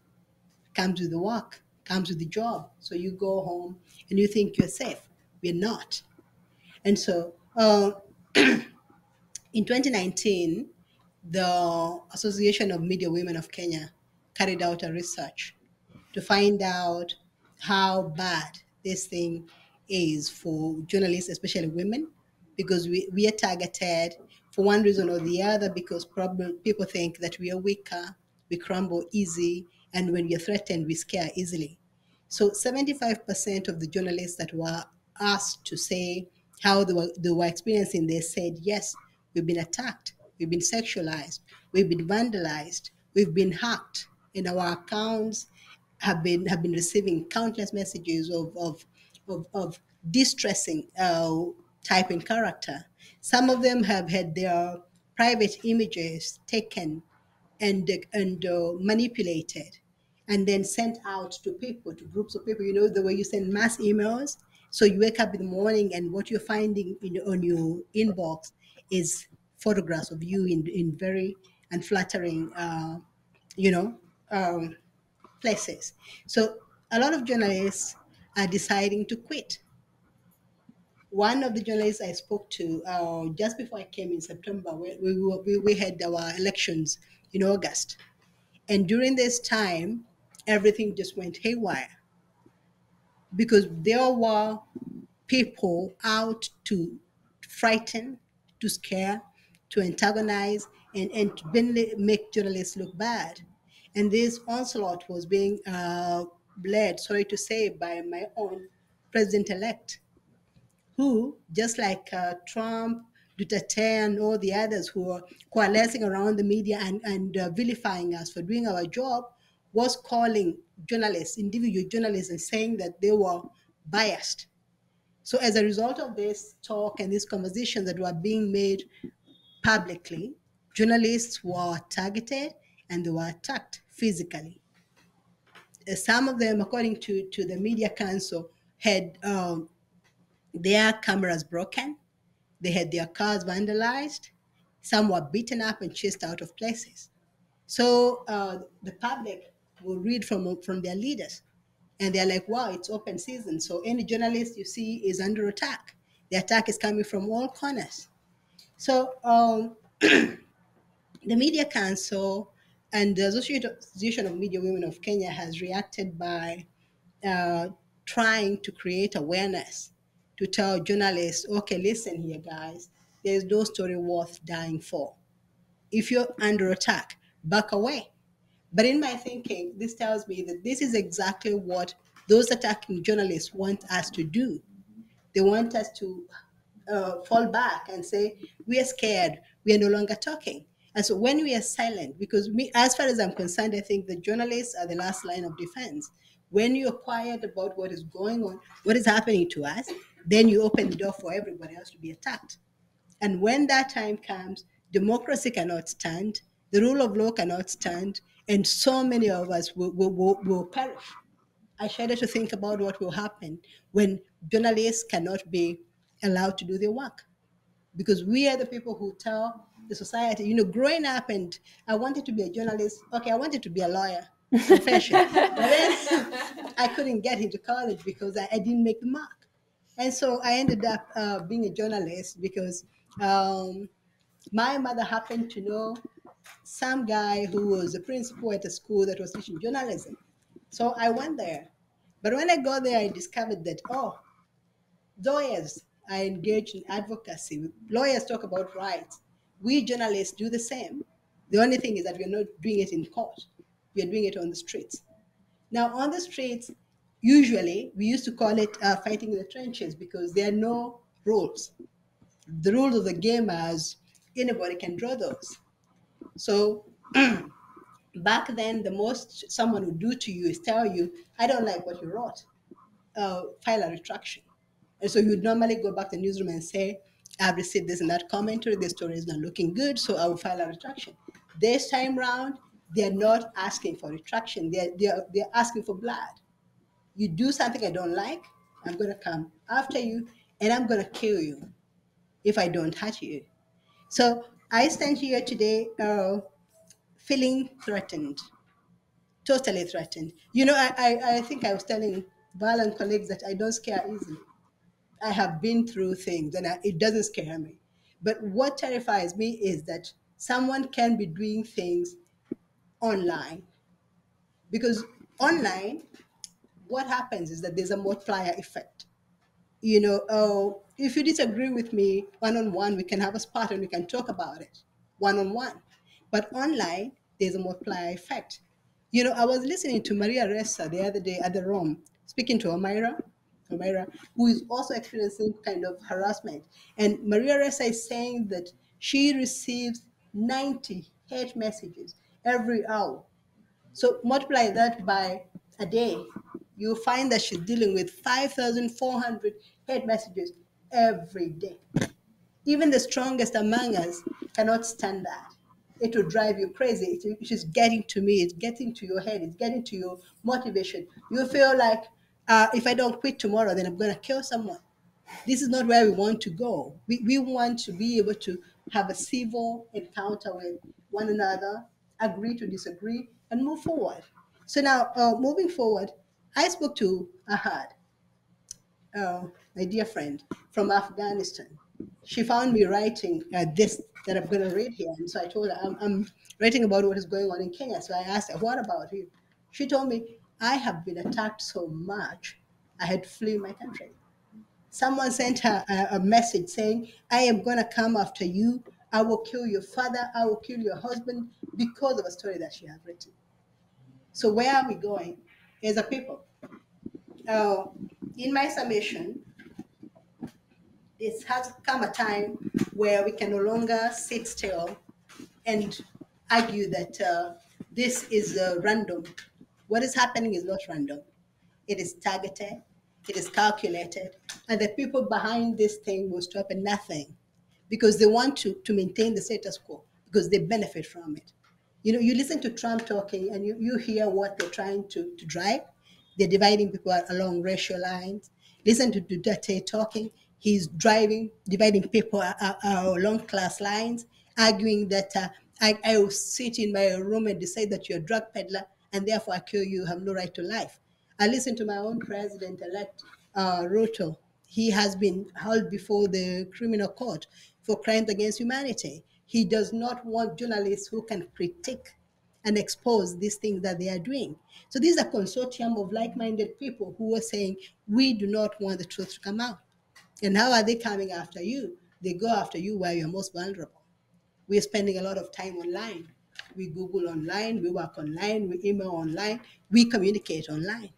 come to the work, comes with the job. So you go home and you think you're safe. We're not. And so in 2019, the Association of Media Women of Kenya carried out a research to find out how bad this thing is for journalists, especially women, because we are targeted for one reason or the other, because probably people think that we are weaker, we crumble easy, and when we are threatened, we scare easily. So 75% of the journalists that were asked to say how they were experiencing, they said, yes, we've been attacked, we've been sexualized, we've been vandalized, we've been hacked, and our accounts have been receiving countless messages of distressing type and character. Some of them have had their private images taken and manipulated, and then sent out to people, to groups of people. You know, the way you send mass emails. So you wake up in the morning and what you're finding on your inbox is photographs of you in very unflattering, places. So a lot of journalists are deciding to quit. One of the journalists I spoke to just before I came in September, we had our elections in August. And during this time, everything just went haywire, because there were people out to frighten, to scare, to antagonize, and to make journalists look bad. And this onslaught was being led, sorry to say, by my own president-elect, who, just like Trump, Duterte, and all the others who are coalescing around the media and vilifying us for doing our job, was calling journalists, individual journalists, and saying that they were biased. So as a result of this talk and this conversation that were being made publicly, journalists were targeted and they were attacked physically. some of them, according to the Media Council, had their cameras broken. They had their cars vandalized. Some were beaten up and chased out of places. So the public will read from their leaders. And they're like, wow, it's open season. So any journalist you see is under attack. The attack is coming from all corners. So the Media Council and the Association of Media Women of Kenya has reacted by trying to create awareness to tell journalists, okay, listen here, guys, there's no story worth dying for. If you're under attack, back away. But in my thinking, this tells me that this is exactly what those attacking journalists want us to do. They want us to fall back and say, we are scared, we are no longer talking. And so when we are silent, because me, as far as I'm concerned, I think the journalists are the last line of defense. When you're quiet about what is going on, what is happening to us, then you open the door for everybody else to be attacked. And when that time comes, democracy cannot stand, the rule of law cannot stand, and so many of us will perish. I shudder to think about what will happen when journalists cannot be allowed to do their work. Because we are the people who tell the society, you know, growing up, and I wanted to be a journalist. Okay, I wanted to be a lawyer, profession. But then I couldn't get into college because I didn't make the mark. And so I ended up being a journalist because my mother happened to know some guy who was a principal at a school that was teaching journalism. So I went there. But when I got there, I discovered that, oh, lawyers are engaged in advocacy. Lawyers talk about rights. We journalists do the same. The only thing is that we're not doing it in court. We're doing it on the streets. Now, on the streets, usually, we used to call it fighting in the trenches because there are no rules. The rules of the game are anybody can draw those. So back then, the most someone would do to you is tell you, I don't like what you wrote, file a retraction. And so you'd normally go back to the newsroom and say, I've received this and that commentary, the story is not looking good, so I will file a retraction. This time round, they're not asking for retraction, they're asking for blood. You do something I don't like, I'm gonna come after you and I'm gonna kill you if I don't hurt you. So I stand here today feeling threatened, totally threatened. You know, I think I was telling Val and colleagues that I don't scare easily. I have been through things and it doesn't scare me. But what terrifies me is that someone can be doing things online. Because online, what happens is that there's a multiplier effect. You know, oh, if you disagree with me one-on-one, we can have a spat and we can talk about it one-on-one. But online, there's a multiplier effect. You know, I was listening to Maria Ressa the other day at the Rome, speaking to Omaira, who is also experiencing kind of harassment. And Maria Ressa is saying that she receives 90 hate messages every hour. So multiply that by a day, you'll find that she's dealing with 5,400 hate messages every day. Even the strongest among us cannot stand that. It will drive you crazy. It's just getting to me. It's getting to your head. It's getting to your motivation. You feel like, if I don't quit tomorrow, then I'm going to kill someone. This is not where we want to go. We want to be able to have a civil encounter with one another, agree to disagree, and move forward. So now, moving forward, I spoke to Ahad, my dear friend from Afghanistan. She found me writing this that I'm going to read here. And so I told her, I'm writing about what is going on in Kenya. So I asked her, what about you? She told me, I have been attacked so much, I had to flee my country. Someone sent her a message saying, I am going to come after you. I will kill your father. I will kill your husband because of a story that she had written. So where are we going as a people? In my summation, it has come a time where we can no longer sit still and argue that this is random. What is happening is not random. It is targeted, it is calculated, and the people behind this thing will stop at nothing because they want to maintain the status quo because they benefit from it. You know, you listen to Trump talking and you hear what they're trying to drive. They're dividing people along racial lines. Listen to Duterte talking. He's dividing people along class lines, arguing that I will sit in my room and decide that you're a drug peddler and therefore I kill you, have no right to life. I listen to my own president-elect Ruto. He has been held before the criminal court for crimes against humanity. He does not want journalists who can critique and expose these things that they are doing. So this is a consortium of like-minded people who are saying, we do not want the truth to come out. And how are they coming after you? They go after you where you're most vulnerable. We're spending a lot of time online. We Google online, we work online, we email online, we communicate online.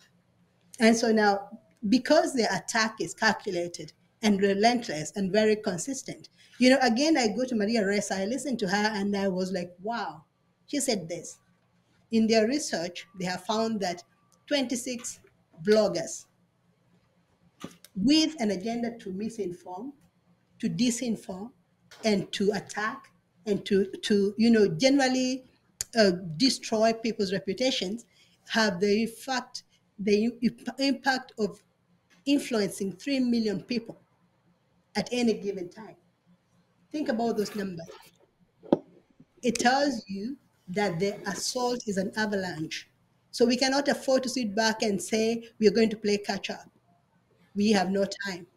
And so now, because the attack is calculated and relentless and very consistent, you know, again, I go to Maria Ressa, I listened to her and I was like, wow. She said this, in their research, they have found that 26 bloggers with an agenda to misinform, to disinform, and to attack, and to you know, generally destroy people's reputations, have the impact of influencing 3 million people at any given time. Think about those numbers. It tells you that the assault is an avalanche. So we cannot afford to sit back and say, we are going to play catch up. We have no time.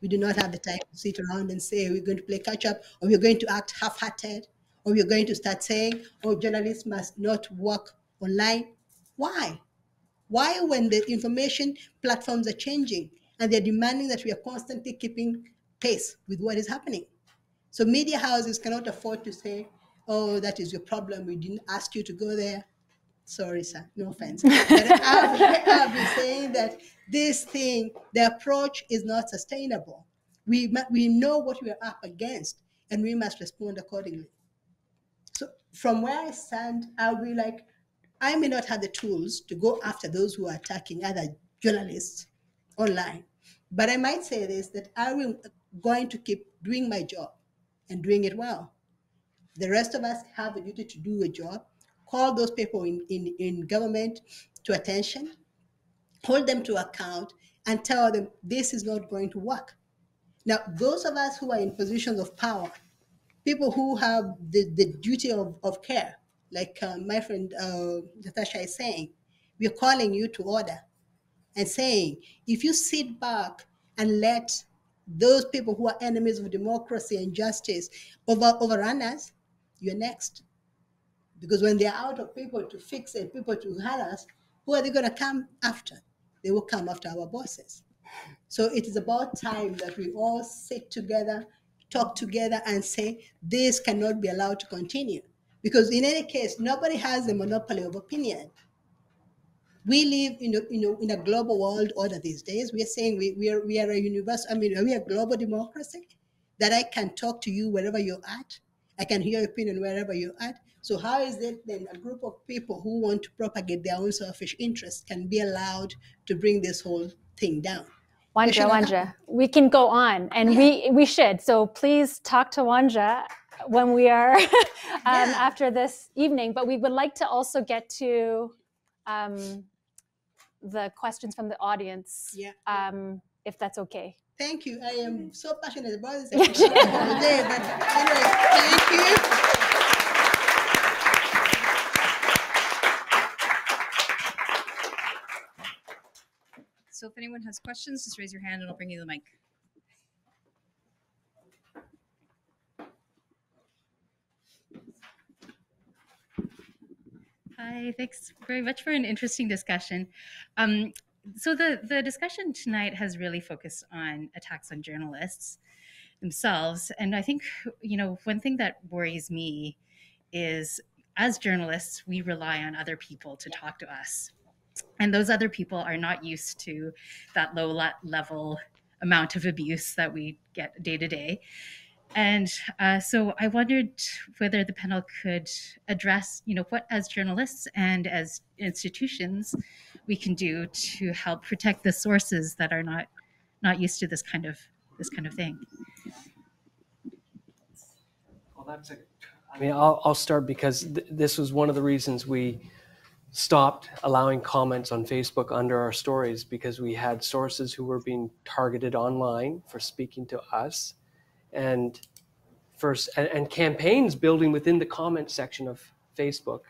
We do not have the time to sit around and say, we're going to play catch up, or we're going to act half-hearted, or we're going to start saying, oh, journalists must not work online. Why? Why, when the information platforms are changing and they're demanding that we are constantly keeping pace with what is happening? So media houses cannot afford to say, oh, that is your problem. We didn't ask you to go there. Sorry, sir. No offense. But I've been saying that this thing, the approach is not sustainable. We know what we are up against, and we must respond accordingly. So from where I stand, I'll be like, I may not have the tools to go after those who are attacking other journalists online. But I might say this, that I will going to keep doing my job and doing it well. The rest of us have a duty to do a job, call those people in government to attention, hold them to account, and tell them this is not going to work. Now, those of us who are in positions of power, people who have the duty of care, like my friend Natasha is saying, we're calling you to order and saying, if you sit back and let those people who are enemies of democracy and justice overrun us, you're next. Because when they're out of people to fix it, people to harass, who are they going to come after? They will come after our bosses. So it is about time that we all sit together, talk together, and say, this cannot be allowed to continue. Because in any case, nobody has a monopoly of opinion. We live in a global world order these days. We are saying we are a universal, we are a global democracy, that I can talk to you wherever you're at. I can hear your opinion wherever you're at. So how is it then a group of people who want to propagate their own selfish interests can be allowed to bring this whole thing down? Wanja, we can go on, and yeah, we should. So please talk to Wanja when we are after this evening. But we would like to also get to the questions from the audience, if that's okay. Thank you. I am so passionate about this. Anyway, thank you. So if anyone has questions, just raise your hand and I'll bring you the mic. Hi, thanks very much for an interesting discussion. So the discussion tonight has really focused on attacks on journalists themselves. And I think, you know, one thing that worries me is, as journalists, we rely on other people to talk to us. And those other people are not used to that low level amount of abuse that we get day to day. And so I wondered whether the panel could address, you know, what as journalists and as institutions we can do to help protect the sources that are not used to this kind of thing. Well, that's a I mean, I'll start because this was one of the reasons we stopped allowing comments on Facebook under our stories, because we had sources who were being targeted online for speaking to us, and campaigns building within the comment section of Facebook.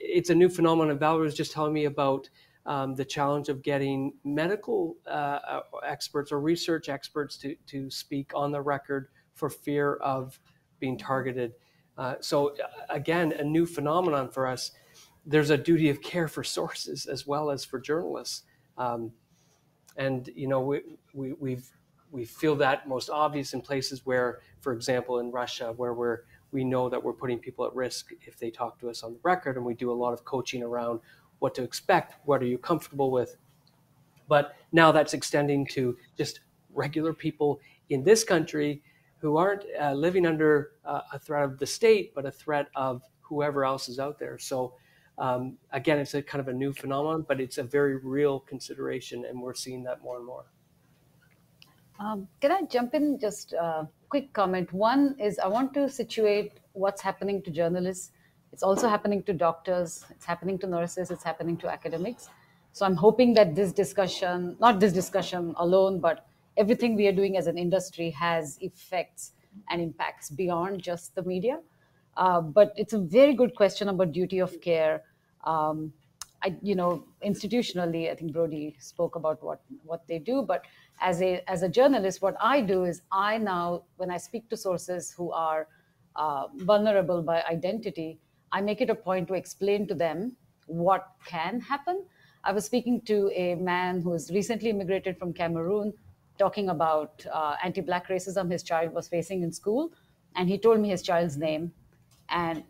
It's a new phenomenon. Valerie was just telling me about the challenge of getting medical experts or research experts to speak on the record for fear of being targeted. So again, a new phenomenon for us. There's a duty of care for sources as well as for journalists. And you know, we feel that most obvious in places where, for example, in Russia, where we know that we're putting people at risk if they talk to us on the record, and we do a lot of coaching around what to expect, what are you comfortable with. But now that's extending to just regular people in this country who aren't living under a threat of the state, but a threat of whoever else is out there. So again, it's a kind of a new phenomenon, but it's a very real consideration, and we're seeing that more and more. Can I jump in? Just a quick comment. One is I want to situate what's happening to journalists. It's also happening to doctors. It's happening to nurses. It's happening to academics. So I'm hoping that this discussion, not this discussion alone, but everything we are doing as an industry has effects and impacts beyond just the media. But it's a very good question about duty of care. You know, institutionally, I think Brodie spoke about what they do. But as a journalist, what I do is I now, when I speak to sources who are vulnerable by identity, I make it a point to explain to them what can happen. I was speaking to a man who has recently immigrated from Cameroon, talking about anti-Black racism his child was facing in school. And he told me his child's name. And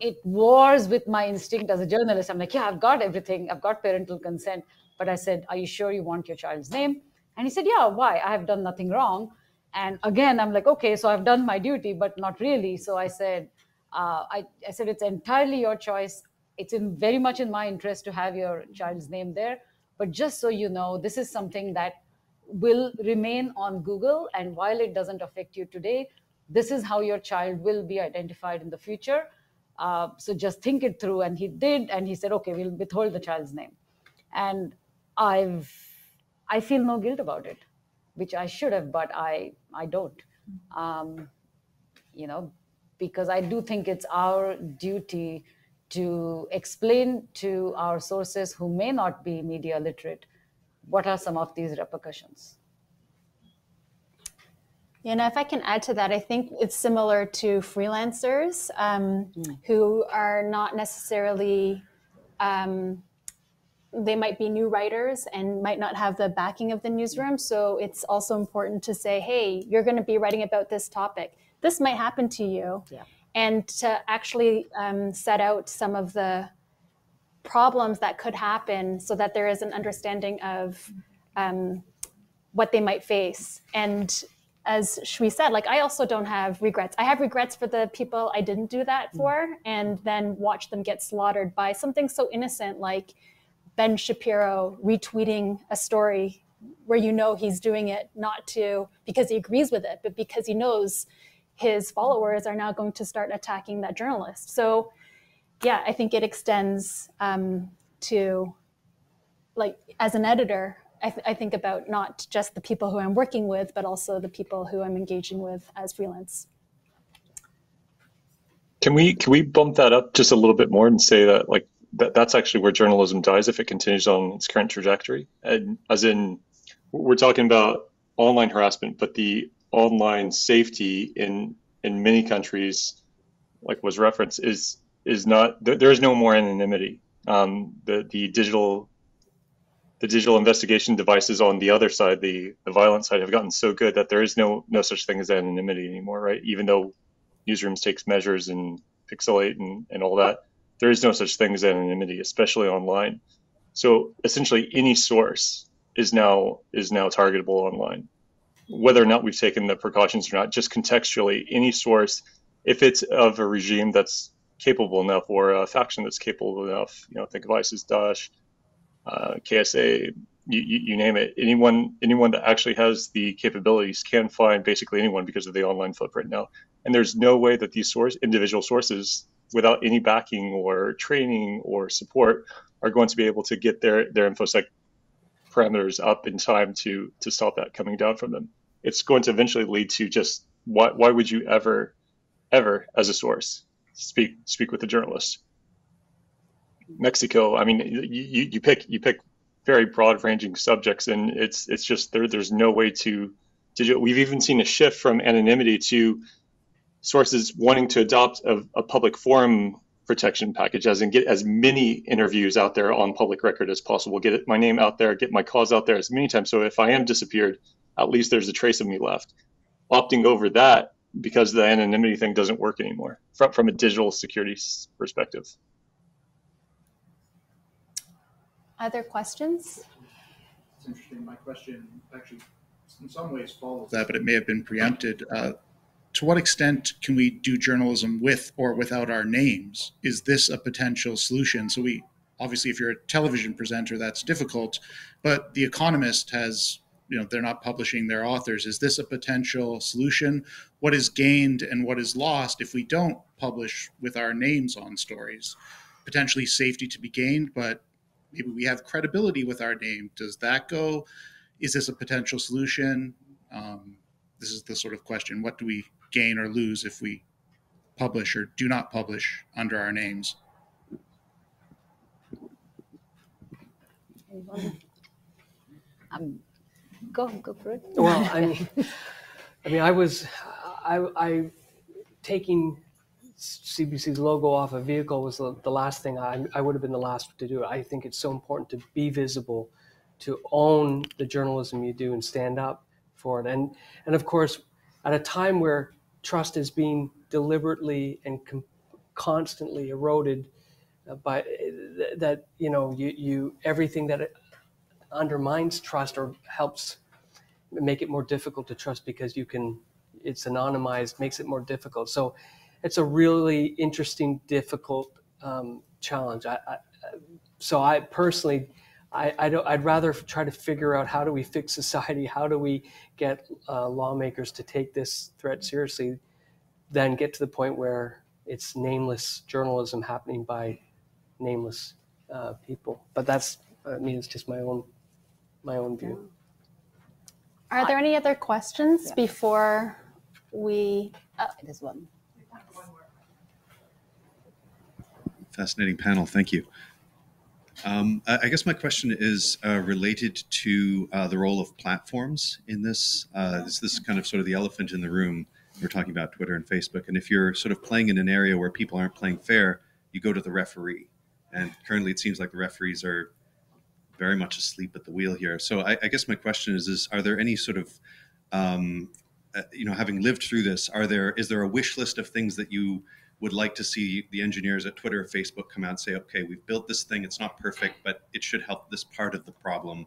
it wars with my instinct as a journalist. I'm like, yeah, I've got everything. I've got parental consent. But I said, are you sure you want your child's name? And he said, yeah, why? I have done nothing wrong. And again, I'm like, okay, so I've done my duty, but not really. So I said, I said, it's entirely your choice. It's very much in my interest to have your child's name there. But just so you know, this is something that will remain on Google. And while it doesn't affect you today, this is how your child will be identified in the future. So just think it through. And he did. And he said, okay, we'll withhold the child's name. And I feel no guilt about it, which I should have, but I don't, you know, because I do think it's our duty to explain to our sources who may not be media literate what are some of these repercussions. You know, if I can add to that, I think it's similar to freelancers who are not necessarily, they might be new writers and might not have the backing of the newsroom. So it's also important to say, hey, you're going to be writing about this topic. This might happen to you. Yeah. And to actually set out some of the problems that could happen so that there is an understanding of what they might face. And as Shree said, like, I also don't have regrets. I have regrets for the people I didn't do that for, and then watch them get slaughtered by something so innocent like Ben Shapiro retweeting a story where you know he's doing it not to because he agrees with it, but because he knows his followers are now going to start attacking that journalist. So yeah, I think it extends to, like, as an editor, I think about not just the people who I'm working with, but also the people who I'm engaging with as freelance. Can we bump that up just a little bit more and say that, like, that's actually where journalism dies if it continues on its current trajectory? And as in, we're talking about online harassment, but the online safety in many countries, like was referenced, is not, there is no more anonymity. The digital investigation devices on the other side, the violent side, have gotten so good that there is no such thing as anonymity anymore, right? Even though newsrooms takes measures and pixelate and all that, there is no such thing as anonymity, especially online. So essentially any source is now targetable online, whether or not we've taken the precautions or not. Just contextually, any source, if it's of a regime that's capable enough, or a faction that's capable enough, you know, think of ISIS, Daesh, KSA, you name it. Anyone that actually has the capabilities can find basically anyone because of the online footprint now. And there's no way that these individual sources, without any backing or training or support, are going to be able to get their InfoSec parameters up in time to stop that coming down from them. It's going to eventually lead to just why would you ever as a source speak with a journalist? Mexico, I mean, you pick very broad ranging subjects, and it's just there's no way to do it. We've even seen a shift from anonymity to sources wanting to adopt a public forum protection package, as in get as many interviews out there on public record as possible, get my name out there, get my cause out there as many times. So if I am disappeared, at least there's a trace of me left. Opting over that because the anonymity thing doesn't work anymore from a digital security perspective. Other questions? It's interesting. My question actually in some ways follows that, but it may have been preempted. To what extent can we do journalism with or without our names? Is this a potential solution? So we, obviously, if you're a television presenter, that's difficult, but The Economist has, you know, they're not publishing their authors. Is this a potential solution? What is gained and what is lost if we don't publish with our names on stories? Potentially safety to be gained, but maybe we have credibility with our name. Does that go? Is this a potential solution? This is the sort of question, what do we gain or lose if we publish or do not publish under our names? Go for it. Well, I mean, I taking CBC's logo off a vehicle was the last thing I would have been the last to do. I think it's so important to be visible, to own the journalism you do and stand up for it. And of course, at a time where trust is being deliberately and constantly eroded by that, you know, you everything that undermines trust or helps make it more difficult to trust because it's anonymized, makes it more difficult. So it's a really interesting, difficult challenge. I'd rather try to figure out how do we fix society, how do we get lawmakers to take this threat seriously, than get to the point where it's nameless journalism happening by nameless people. But that's, I mean, it's just my own view. Are there any other questions before we? Oh, there's one. Fascinating panel. Thank you. I guess my question is related to the role of platforms in this. This is kind of sort of the elephant in the room. We're talking about Twitter and Facebook. And if you're sort of playing in an area where people aren't playing fair, you go to the referee. And currently, it seems like the referees are very much asleep at the wheel here. So I guess my question is are there any sort of, you know, having lived through this, is there a wish list of things that you would like to see the engineers at Twitter or Facebook come out and say, okay, we've built this thing, it's not perfect, but it should help this part of the problem.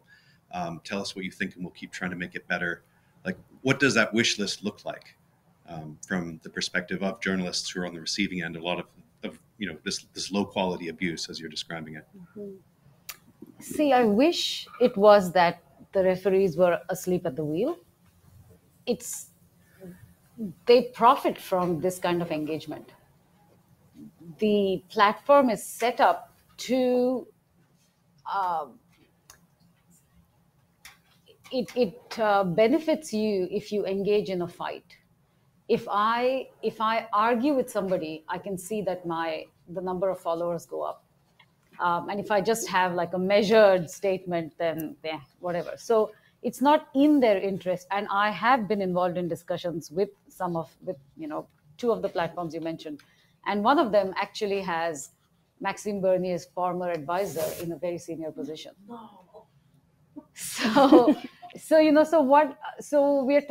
Tell us what you think and we'll keep trying to make it better. Like, what does that wish list look like from the perspective of journalists who are on the receiving end, a lot of you know, this low quality abuse as you're describing it? Mm-hmm. See, I wish it was that the referees were asleep at the wheel. They profit from this kind of engagement. The platform is set up to, it benefits you if you engage in a fight. If I argue with somebody, I can see that the number of followers go up. And if I just have like a measured statement, then whatever. So it's not in their interest. And I have been involved in discussions with you know, two of the platforms you mentioned. And one of them actually has Maxime Bernier's former advisor in a very senior position. So you know, we're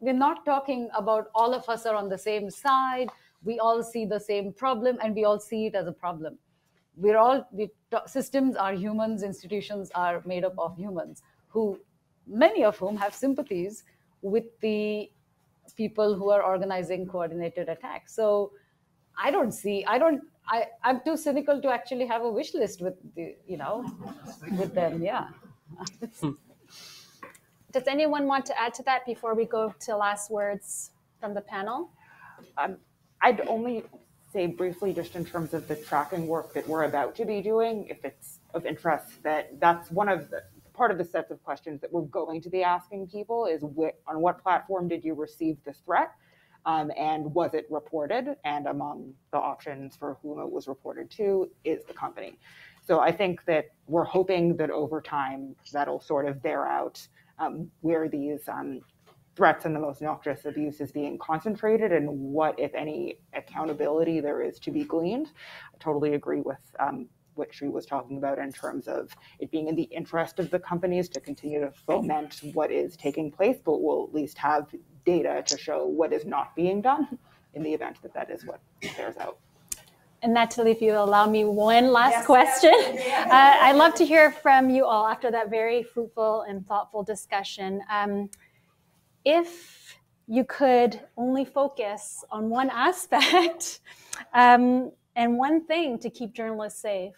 not talking about all of us are on the same side. We all see the same problem and we all see it as a problem. Systems are humans, institutions are made up of humans who, many of whom have sympathies with the people who are organizing coordinated attacks. So I'm too cynical to actually have a wish list with the, you know, with them. Yeah. Does anyone want to add to that before we go to last words from the panel? I'd only say briefly, just in terms of the tracking work that we're about to be doing, if it's of interest, that's one of the part of the sets of questions that we're going to be asking people is on what platform did you receive this threat, and was it reported? And among the options for whom it was reported to is the company. So I think that we're hoping that over time that'll sort of bear out where these threats and the most noxious abuse is being concentrated and what, if any, accountability there is to be gleaned. I totally agree with what Shree was talking about in terms of it being in the interest of the companies to continue to foment what is taking place, but we'll at least have data to show what is not being done in the event that that is what bears out. And Natalie, if you allow me one last question. I'd love to hear from you all after that very fruitful and thoughtful discussion. If you could only focus on one aspect and one thing to keep journalists safe,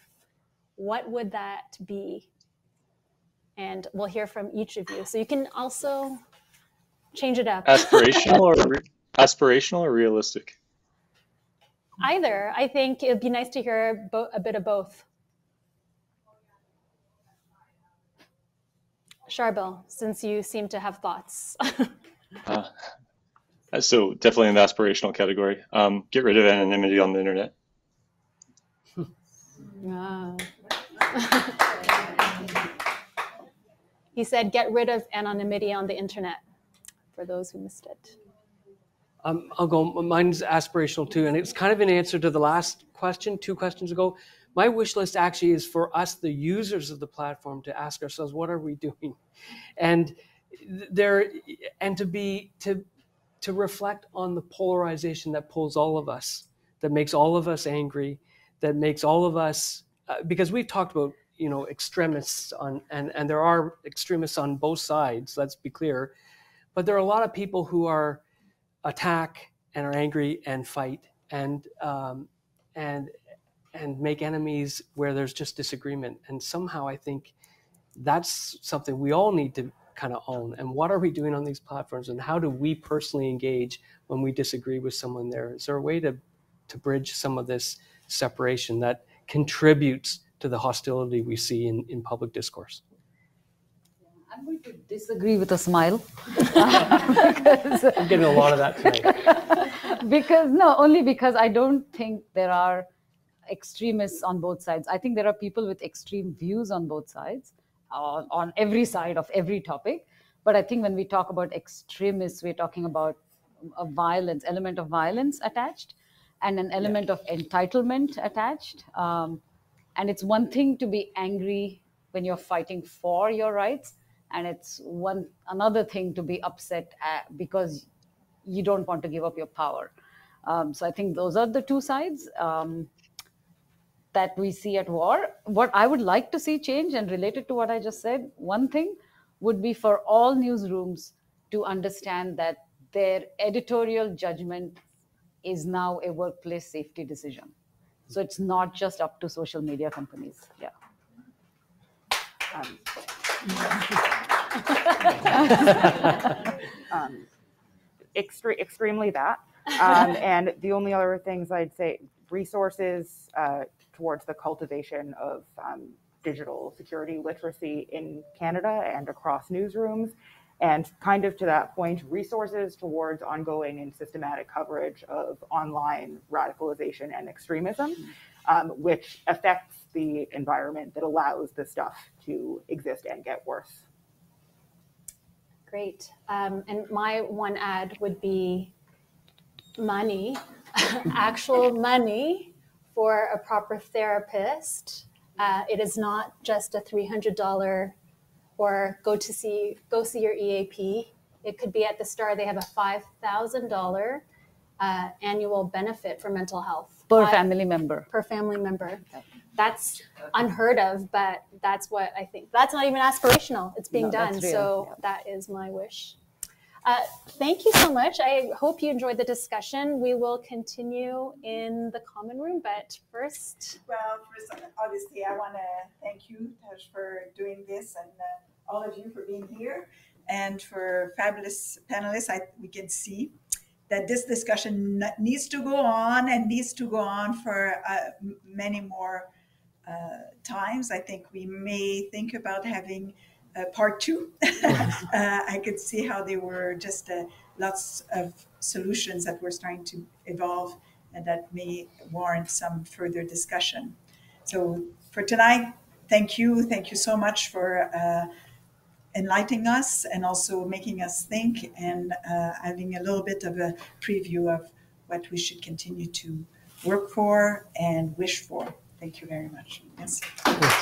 what would that be? And we'll hear from each of you. So you can also change it up. Aspirational, or realistic? Either. I think it'd be nice to hear a bit of both. Charbel, since you seem to have thoughts. So definitely in the aspirational category. Get rid of anonymity on the internet. He said, get rid of anonymity on the internet, for those who missed it. I'll go, mine's aspirational too, and it's kind of an answer to the last question, 2 questions ago. My wish list actually is for us, the users of the platform, to ask ourselves, what are we doing? And to reflect on the polarization that pulls all of us, that makes all of us angry, that makes all of us, because we've talked about, you know, extremists on, and there are extremists on both sides, let's be clear, but there are a lot of people who are attack and are angry and fight and make enemies where there's just disagreement. And somehow I think that's something we all need to kind of own. And what are we doing on these platforms? And how do we personally engage when we disagree with someone there? Is there a way to bridge some of this separation that contributes to the hostility we see in public discourse? I'm going to disagree with a smile. I'm getting a lot of that tonight. Because, no, only because I don't think there are extremists on both sides. I think there are people with extreme views on both sides, on every side of every topic. But I think when we talk about extremists, we're talking about a violence, element of violence attached and an element of entitlement attached. And it's one thing to be angry when you're fighting for your rights. And it's another thing to be upset at because you don't want to give up your power. So I think those are the 2 sides that we see at war. What I would like to see change, and related to what I just said, one thing would be for all newsrooms to understand that their editorial judgment is now a workplace safety decision. So it's not just up to social media companies. Yeah. Extremely that. And the only other things I'd say, resources towards the cultivation of digital security literacy in Canada and across newsrooms. And kind of to that point, resources towards ongoing and systematic coverage of online radicalization and extremism, which affects the environment that allows the stuff to exist and get worse. Great. And my one ad would be money, actual money for a proper therapist. It is not just a $300 or go see your EAP. It could be at the Star. They have a $5,000 annual benefit for mental health. Per family member. Per family member. Okay. That's unheard of, but that's what I think. That's not even aspirational. It's being done. So that is my wish. Thank you so much. I hope you enjoyed the discussion. We will continue in the common room, but first. Well, first, obviously, I want to thank you, Tash, for doing this and all of you for being here and for fabulous panelists we can see. that this discussion needs to go on and needs to go on for many more times. I think we may think about having part two. I could see how there were just lots of solutions that were starting to evolve and that may warrant some further discussion. So for tonight, thank you. Thank you so much for enlightening us and also making us think and having a little bit of a preview of what we should continue to work for and wish for. Thank you very much. Yes.